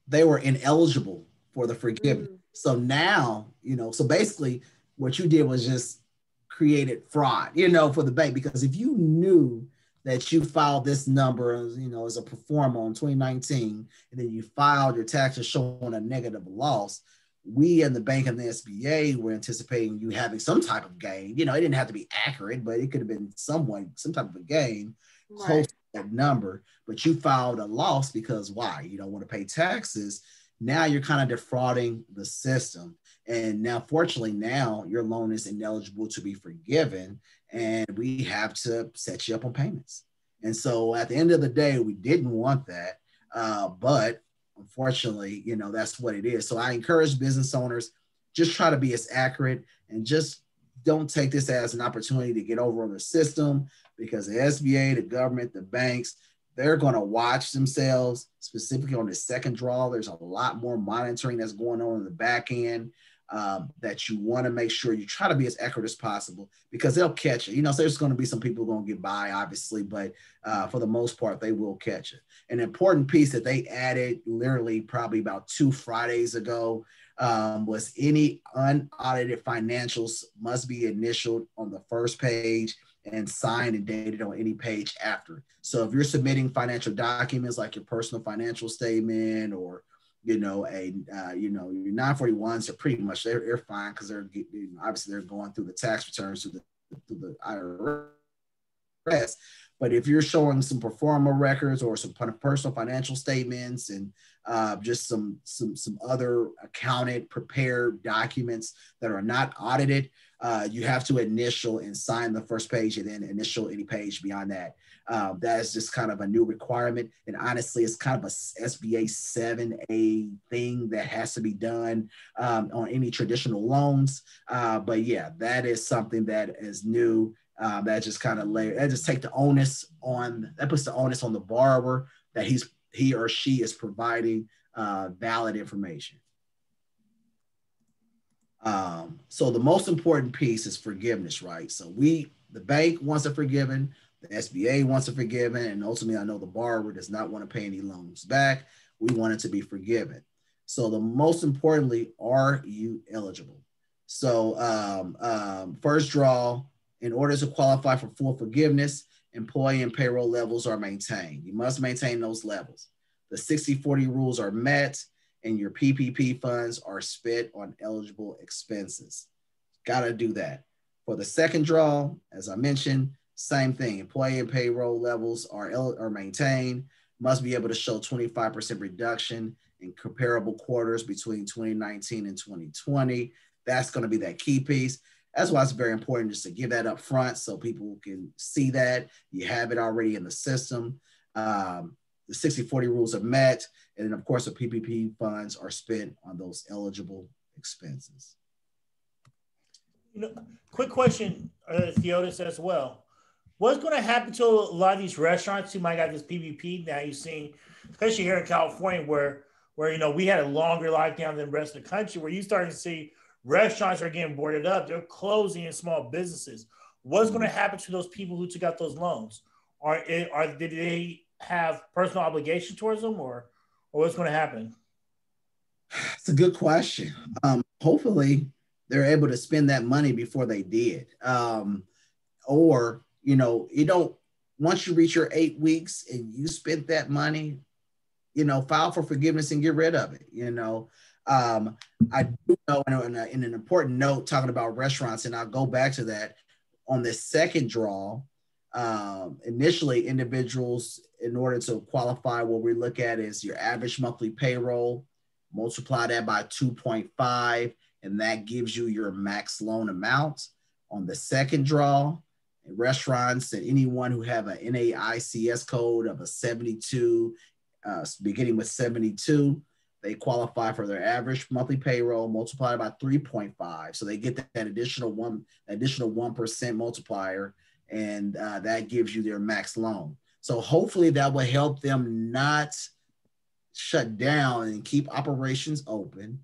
They were ineligible for the forgiveness. Mm. So now, you know, so basically what you did was just created fraud, you know, for the bank, because if you knew that you filed this number, you know, as a pro forma on twenty nineteen, and then you filed your taxes showing a negative loss, we and the bank and the S B A were anticipating you having some type of gain. You know, it didn't have to be accurate, but it could have been someone, some type of a gain right. close to that number, but you filed a loss because why? You don't want to pay taxes. Now you're kind of defrauding the system. And now, fortunately, now your loan is ineligible to be forgiven, and we have to set you up on payments. And so at the end of the day, we didn't want that, uh, but unfortunately, you know, that's what it is. So I encourage business owners, just try to be as accurate and just don't take this as an opportunity to get over on the system, because the S B A, the government, the banks, they're going to watch themselves, specifically on the second draw. There's a lot more monitoring that's going on in the back end um, that you want to make sure you try to be as accurate as possible, because they'll catch it. You know, so there's going to be some people going to get by, obviously, but uh, for the most part, they will catch it. An important piece that they added literally probably about two Fridays ago um, was any unaudited financials must be initialed on the first page and signed and dated on any page after. So if you're submitting financial documents like your personal financial statement, or, you know, a uh, you know, your nine forty-ones are pretty much they're, they're fine, because they're obviously they're going through the tax returns through the through the I R S. press. But if you're showing some performer records or some personal financial statements and uh, just some, some, some other accounted, prepared documents that are not audited, uh, you have to initial and sign the first page and then initial any page beyond that. Uh, that is just kind of a new requirement. And honestly, it's kind of a S B A seven A thing that has to be done um, on any traditional loans. Uh, but yeah, that is something that is new. Um, that just kind of layer, that just take the onus on, that puts the onus on the borrower that he's, he or she is providing uh, valid information. Um, so the most important piece is forgiveness, right? So we, the bank wants it forgiven, the S B A wants it forgiven, and ultimately I know the borrower does not want to pay any loans back. We want it to be forgiven. So the most importantly, are you eligible? So um, um, first draw, in order to qualify for full forgiveness, employee and payroll levels are maintained. You must maintain those levels. The sixty forty rules are met and your P P P funds are spent on eligible expenses. Gotta do that. For the second draw, as I mentioned, same thing. Employee and payroll levels are, are maintained, must be able to show twenty-five percent reduction in comparable quarters between twenty nineteen and twenty twenty. That's gonna be that key piece. That's why it's very important just to give that up front so people can see that you have it already in the system. Um, the sixty forty rules are met. And then of course the P P P funds are spent on those eligible expenses. You know, quick question, uh, Theodis, as well. What's going to happen to a lot of these restaurants who might have this P P P now you've seen, especially here in California where, where you know, we had a longer lockdown than the rest of the country where you started to see restaurants are getting boarded up. They're closing in small businesses. What's going to happen to those people who took out those loans? Are, are did they have personal obligation towards them, or, or what's going to happen? It's a good question. Um, hopefully, they're able to spend that money before they did, um, or you know, you don't. Once you reach your eight weeks and you spent that money, you know, file for forgiveness and get rid of it. You know. Um, I do know in, a, in an important note talking about restaurants, and I'll go back to that on the second draw. Um, initially, individuals, in order to qualify, what we look at is your average monthly payroll, multiply that by two point five, and that gives you your max loan amount. On the second draw, restaurants and anyone who have a N A I C S code of a seventy-two, uh, beginning with seventy-two, they qualify for their average monthly payroll multiplied by three point five. So they get that, that additional one, additional one percent multiplier, and uh, that gives you their max loan. So hopefully that will help them not shut down and keep operations open.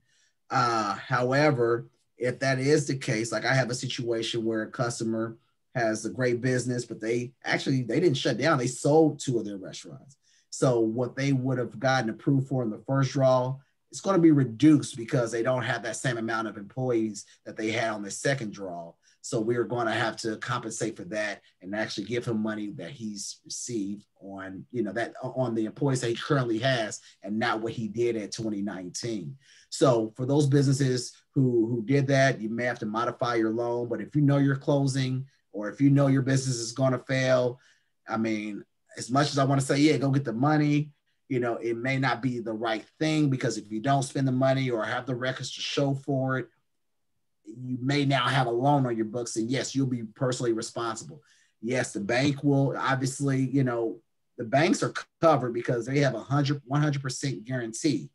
Uh, however, if that is the case, like I have a situation where a customer has a great business, but they actually, they didn't shut down. They sold two of their restaurants. So what they would have gotten approved for in the first draw, it's going to be reduced because they don't have that same amount of employees that they had on the second draw. So we're going to have to compensate for that and actually give him money that he's received on, you know, that on the employees that he currently has and not what he did at twenty nineteen. So for those businesses who, who did that, you may have to modify your loan, but if you know you're closing or if you know your business is going to fail, I mean, as much as I want to say, yeah, go get the money, you know, it may not be the right thing because if you don't spend the money or have the records to show for it, you may now have a loan on your books. And yes, you'll be personally responsible. Yes, the bank will obviously, you know, the banks are covered because they have a one hundred percent guarantee.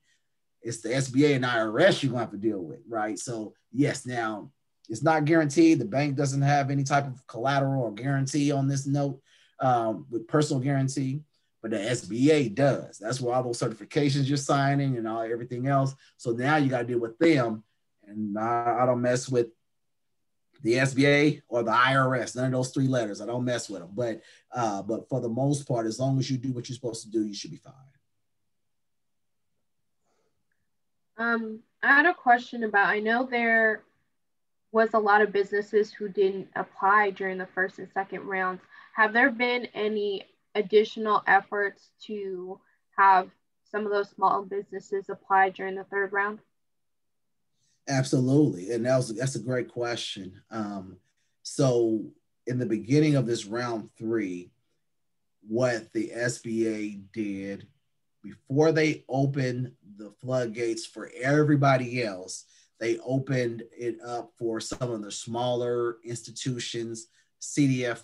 It's the S B A and I R S you're going to have to deal with, right? So yes, now it's not guaranteed. The bank doesn't have any type of collateral or guarantee on this note. Um, with personal guarantee, but the S B A does. That's where all those certifications you're signing and all everything else. So now you got to deal with them, and I, I don't mess with the S B A or the I R S. None of those three letters. I don't mess with them. But uh, but for the most part, as long as you do what you're supposed to do, you should be fine. Um, I had a question about. I know there was a lot of businesses who didn't apply during the first and second rounds. Have there been any additional efforts to have some of those small businesses apply during the third round? Absolutely, and that was, that's a great question. Um, so in the beginning of this round three, what the S B A did before they opened the floodgates for everybody else, they opened it up for some of the smaller institutions, C D F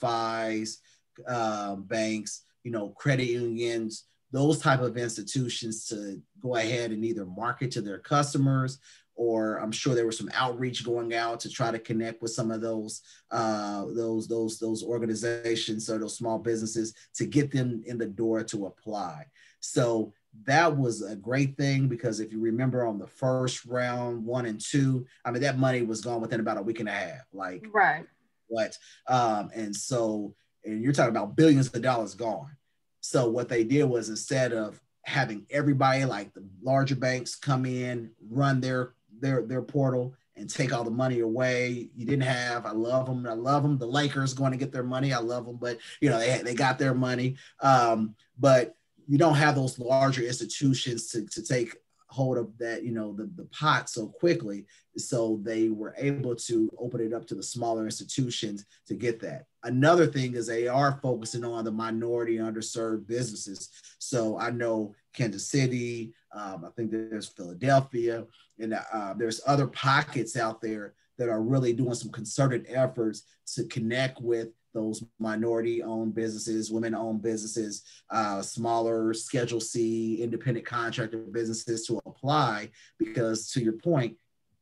Is, uh, banks, you know, credit unions, those type of institutions to go ahead and either market to their customers, or I'm sure there was some outreach going out to try to connect with some of those uh, those those those organizations or those small businesses to get them in the door to apply. So that was a great thing, because if you remember on the first round, one and two, I mean, that money was gone within about a week and a half. Like, right. What? Um, and so, and you're talking about billions of dollars gone. So what they did was, instead of having everybody, like the larger banks, come in, run their their their portal and take all the money away, you didn't have, I love them, I love them. The Lakers going to get their money, I love them, but you know, they, they got their money. Um, but you don't have those larger institutions to, to take hold of that, you know, the, the pot so quickly. So they were able to open it up to the smaller institutions to get that. Another thing is they are focusing on the minority underserved businesses. So I know Kansas City, um, I think there's Philadelphia, and uh, there's other pockets out there that are really doing some concerted efforts to connect with those minority-owned businesses, women-owned businesses, uh, smaller Schedule C, independent contractor businesses to apply, because to your point,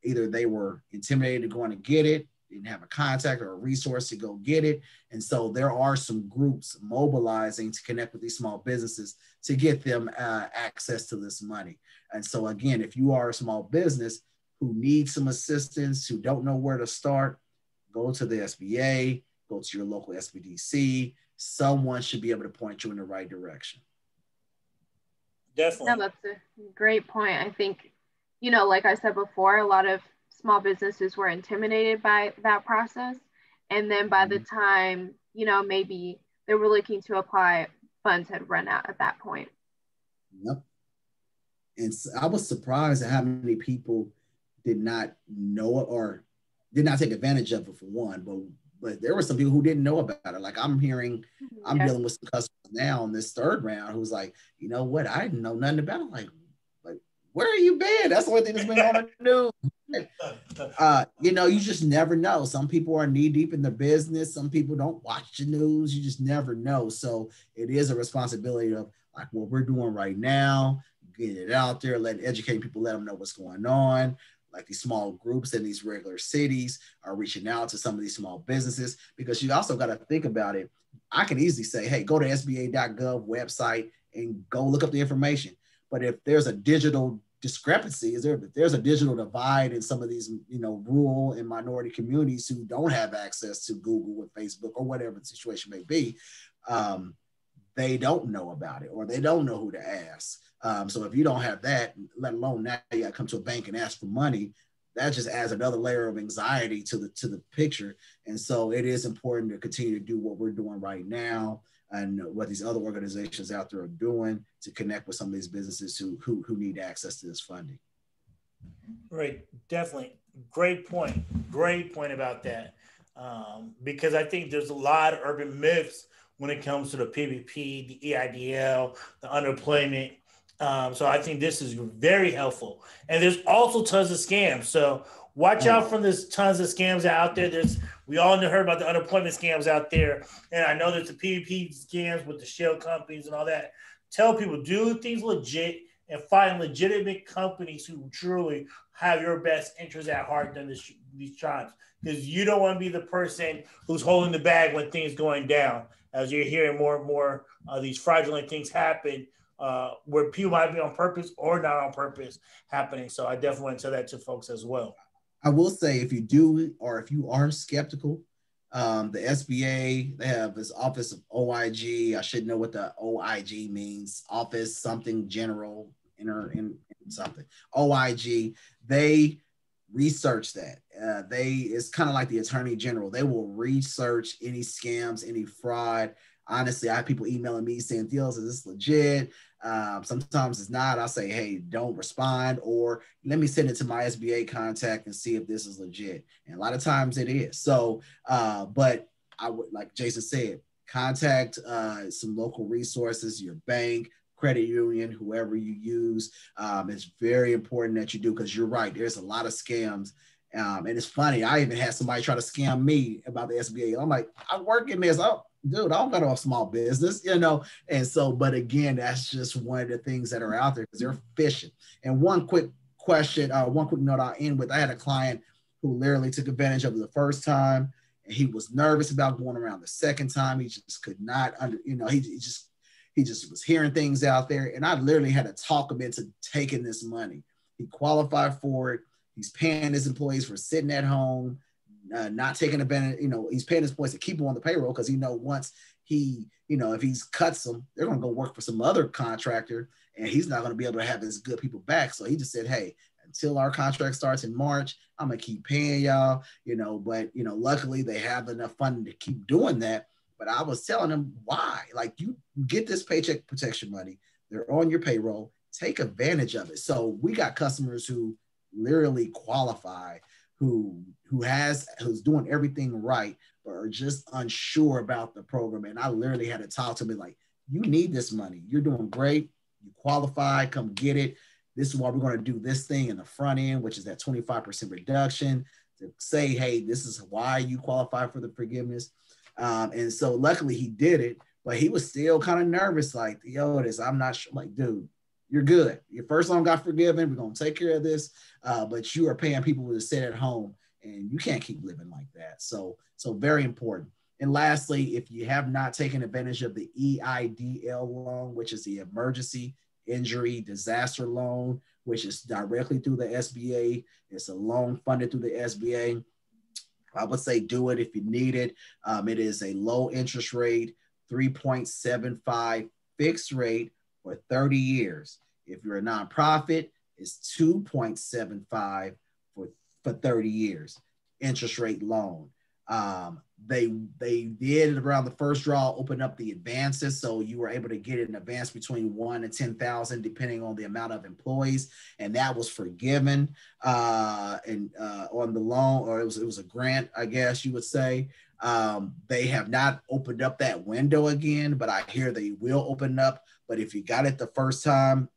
either they were intimidated to go in and get it, didn't have a contact or a resource to go get it. And so there are some groups mobilizing to connect with these small businesses to get them uh, access to this money. And so again, if you are a small business who needs some assistance, who don't know where to start, go to the S B A, go to your local S B D C. Someone should be able to point you in the right direction. Definitely. Yeah, that's a great point. I think, you know, like I said before, a lot of small businesses were intimidated by that process. And then by mm-hmm. the time, you know, maybe they were looking to apply, funds had run out at that point. Yep. And so I was surprised at how many people did not know it or did not take advantage of it, for one, but But there were some people who didn't know about it. Like I'm hearing, I'm yeah. dealing with some customers now in this third round who's like, you know what? I didn't know nothing about it. Like, like where have you been? That's the only thing that's been on the news. Uh, you know, you just never know. Some people are knee deep in their business. Some people don't watch the news. You just never know. So it is a responsibility of like what we're doing right now, get it out there, let educate people, let them know what's going on. Like these small groups in these regular cities are reaching out to some of these small businesses, because you also got to think about it. I can easily say, hey, go to S B A dot gov website and go look up the information. But if there's a digital discrepancy, is there, if there's a digital divide in some of these, you know, rural and minority communities who don't have access to Google or Facebook or whatever the situation may be, um, they don't know about it or they don't know who to ask. Um, so if you don't have that, let alone now you gotta come to a bank and ask for money, that just adds another layer of anxiety to the to the picture. And so it is important to continue to do what we're doing right now and what these other organizations out there are doing to connect with some of these businesses who who, who need access to this funding. Right, definitely. Great point. Great point about that. Um, because I think there's a lot of urban myths when it comes to the P P P, the E I D L, the unemployment. Um, so I think this is very helpful. And there's also tons of scams. So watch out for this tons of scams out there. There's, we all heard about the unemployment scams out there. And I know there's the P P P scams with the shell companies and all that. Tell people, do things legit and find legitimate companies who truly have your best interests at heart during this, these times. Because you don't want to be the person who's holding the bag when things going down. As you're hearing more and more uh, these fraudulent things happen, Uh, where people might be on purpose or not on purpose happening. So I definitely want to tell that to folks as well. I will say, if you do, or if you are skeptical, um, the S B A, they have this office of O I G. I should know what the O I G means. Office something general, inner in, in something. O I G, they research that. Uh, they, it's kind of like the attorney general. They will research any scams, any fraud. Honestly, I have people emailing me saying, Theodis, is this legit? Um, sometimes it's not. I'll say, hey, don't respond, or let me send it to my S B A contact and see if this is legit. And a lot of times it is. So, uh, but I would, like Jason said, contact uh, some local resources, your bank, credit union, whoever you use. Um, it's very important that you do, because you're right, there's a lot of scams. Um, and it's funny, I even had somebody try to scam me about the S B A. I'm like, I work in this. Oh, dude, I don't got a small business, you know? And so, but again, that's just one of the things that are out there, because they're fishing. And one quick question, uh, one quick note I'll end with. I had a client who literally took advantage of it the first time, and he was nervous about going around the second time. He just could not, under, you know, he, he just, he just was hearing things out there. And I literally had to talk him into taking this money. He qualified for it. He's paying his employees for sitting at home, uh, not taking advantage, you know, he's paying his employees to keep him on the payroll, because, you know, once he, you know, if he's cuts them, they're going to go work for some other contractor, and he's not going to be able to have his good people back. So he just said, hey, until our contract starts in March, I'm going to keep paying y'all, you know, but, you know, luckily they have enough funding to keep doing that. But I was telling them why, like, you get this paycheck protection money, they're on your payroll, take advantage of it. So we got customers who literally qualify, who who has who's doing everything right, but are just unsure about the program. And I literally had to talk to me like, you need this money, you're doing great, you qualify, come get it. This is why we're going to do this thing in the front end, which is that twenty-five percent reduction, to say, hey, this is why you qualify for the forgiveness. Um, and so luckily he did it, but he was still kind of nervous, like, yo, this, I'm not sure. I'm like, dude, you're good. Your first loan got forgiven. We're going to take care of this. Uh, but you are paying people to sit at home, and you can't keep living like that. So, so very important. And lastly, if you have not taken advantage of the E I D L loan, which is the Emergency Injury Disaster Loan, which is directly through the S B A, it's a loan funded through the S B A. I would say do it if you need it. Um, it is a low interest rate, three point seven five fixed rate, for thirty years. If you're a nonprofit, it's two point seven five for, for thirty years, interest rate loan. Um, they, they did around the first draw, open up the advances. So you were able to get an advance between one and ten thousand, depending on the amount of employees. And that was forgiven uh, and uh, on the loan, or it was, it was a grant, I guess you would say. Um, they have not opened up that window again, but I hear they will open up. But if you got it the first time,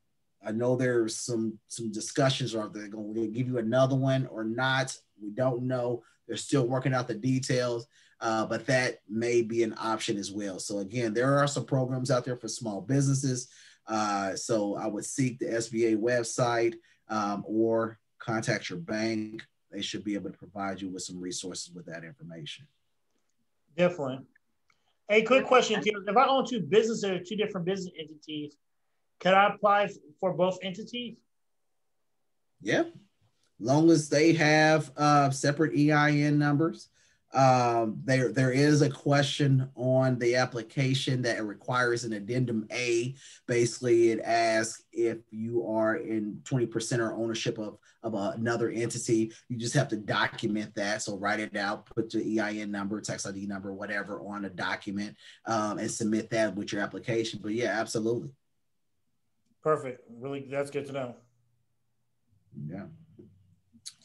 I know there's some, some discussions, are they going to give you another one or not? We don't know. They're still working out the details, uh, but that may be an option as well. So again, there are some programs out there for small businesses. Uh, so I would seek the S B A website um, or contact your bank. They should be able to provide you with some resources with that information. Definitely. Hey, quick question, Tim. If I own two businesses or two different business entities, can I apply for both entities? Yeah, long as they have uh, separate E I N numbers. Um, there, there is a question on the application that requires an addendum A. Basically, it asks if you are in twenty percent or ownership of, of a, another entity. You just have to document that. So write it out, put the E I N number, tax I D number, whatever on a document, um, and submit that with your application. But yeah, absolutely. Perfect. Really, that's good to know. Yeah.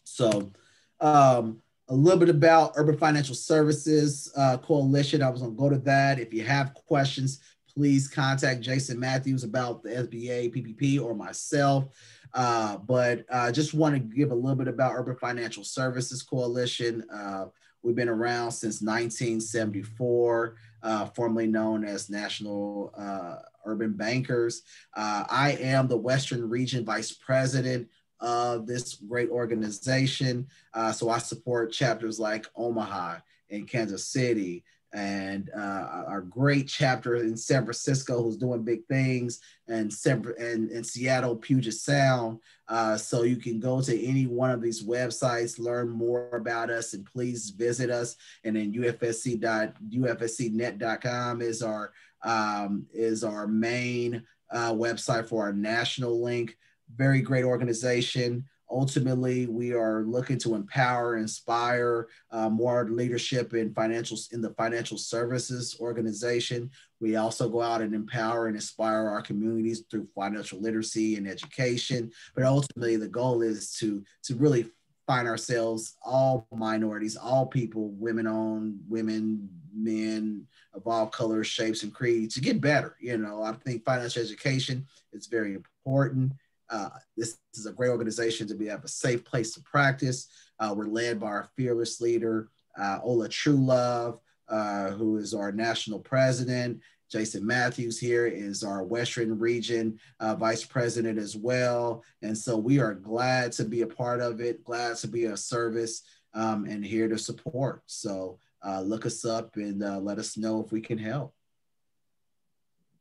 So, um, a little bit about Urban Financial Services uh, Coalition. I was gonna go to that. If you have questions, please contact Jason Matthews about the S B A, P P P, or myself. Uh, but I uh, just wanna give a little bit about Urban Financial Services Coalition. Uh, we've been around since nineteen seventy-four, uh, formerly known as National uh, Urban Bankers. Uh, I am the Western Region Vice President of uh, this great organization. Uh, so I support chapters like Omaha and Kansas City, and uh, our great chapter in San Francisco who's doing big things, and, and, and Seattle, Puget Sound. Uh, so you can go to any one of these websites, learn more about us, and please visit us. And then U F S C dot U F S C net dot com is our, um, is our main uh, website for our national link. Very great organization. Ultimately, we are looking to empower, inspire uh, more leadership in financials in the financial services organization. We also go out and empower and inspire our communities through financial literacy and education. But ultimately, the goal is to to really find ourselves, all minorities, all people, women owned, women, men of all colors, shapes, and creeds, to get better. You know, I think financial education is very important. Uh, this is a great organization to be have a safe place to practice. Uh, we're led by our fearless leader, uh, Ola True Love, uh, who is our national president. Jason Matthews here is our Western Region uh, Vice President as well. And so we are glad to be a part of it, glad to be of service, um, and here to support. So uh, look us up and uh, let us know if we can help.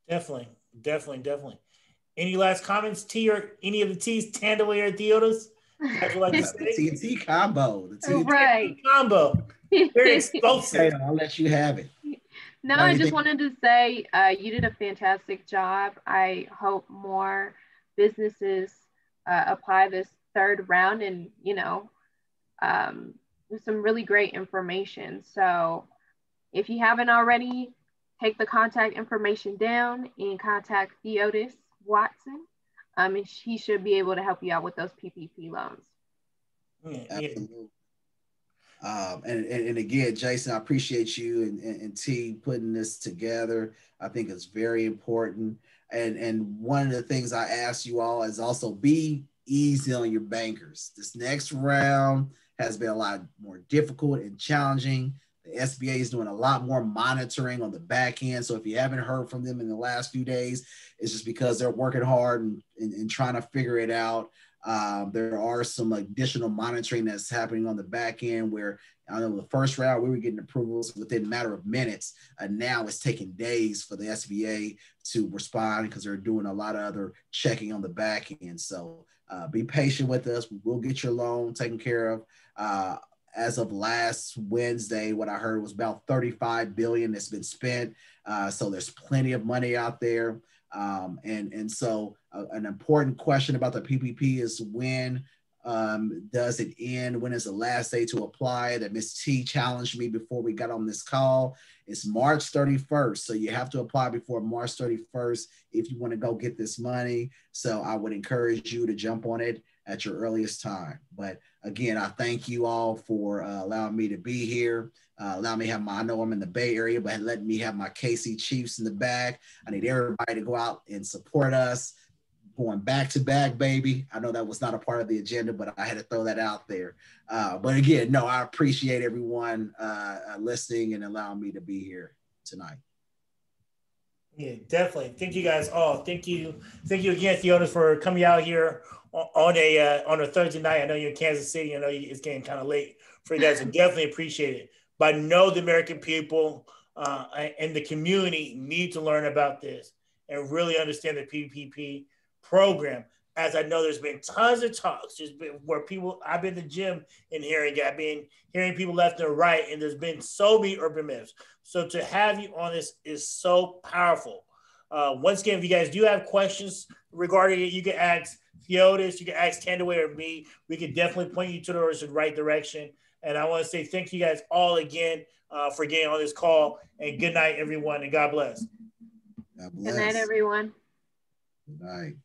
Definitely, definitely, definitely. Any last comments, T or any of the T's, Thandiwe or Theodis? How'd you like to say? The T T combo. The T T right. combo. Very explosive. I'll let you have it. No, I just wanted to say uh, you did a fantastic job. I hope more businesses uh, apply this third round, and, you know, um, some really great information. So if you haven't already, take the contact information down and contact Theodis Watson, um, and she should be able to help you out with those P P P loans. Absolutely. Um, and, and, and again, Jason, I appreciate you and, and, and T putting this together. I think it's very important. And, and one of the things I ask you all is also be easy on your bankers. This next round has been a lot more difficult and challenging. The S B A is doing a lot more monitoring on the back end. So if you haven't heard from them in the last few days, it's just because they're working hard and, and, and trying to figure it out. Um, there are some additional monitoring that's happening on the back end where, I know the first round we were getting approvals within a matter of minutes, and uh, now it's taking days for the S B A to respond because they're doing a lot of other checking on the back end. So uh, be patient with us. We will get your loan taken care of. Uh, as of last Wednesday, what I heard was about thirty-five billion dollars that's been spent. Uh, so there's plenty of money out there. Um, and, and so uh, an important question about the P P P is when um, does it end? When is the last day to apply? That Miz T challenged me before we got on this call. It's March thirty-first. So you have to apply before March thirty-first if you want to go get this money. So I would encourage you to jump on it at your earliest time. But again, I thank you all for uh, allowing me to be here. Uh, allow me to have my, I know I'm in the Bay Area, but let me have my K C Chiefs in the back. I need everybody to go out and support us. Going back to back, baby. I know that was not a part of the agenda, but I had to throw that out there. Uh, but again, no, I appreciate everyone uh, listening and allowing me to be here tonight. Yeah, definitely. Thank you guys all. Thank you. Thank you again, Theodis, for coming out here on a uh, on a Thursday night. I know you're in Kansas City. I know it's getting kind of late for you guys. I definitely appreciate it. But I know the American people uh, and the community need to learn about this and really understand the P P P program. As I know, there's been tons of talks. There's been where people, I've been to the gym and hearing, I've been hearing people left and right, and there's been so many urban myths. So to have you on this is so powerful. Uh, once again, if you guys do have questions regarding it, you can ask Theodis, you can ask Thandiwe or me. We can definitely point you to the right direction. And I want to say thank you guys all again uh, for getting on this call. And good night, everyone, and God bless. God bless. Good night, everyone. Good night.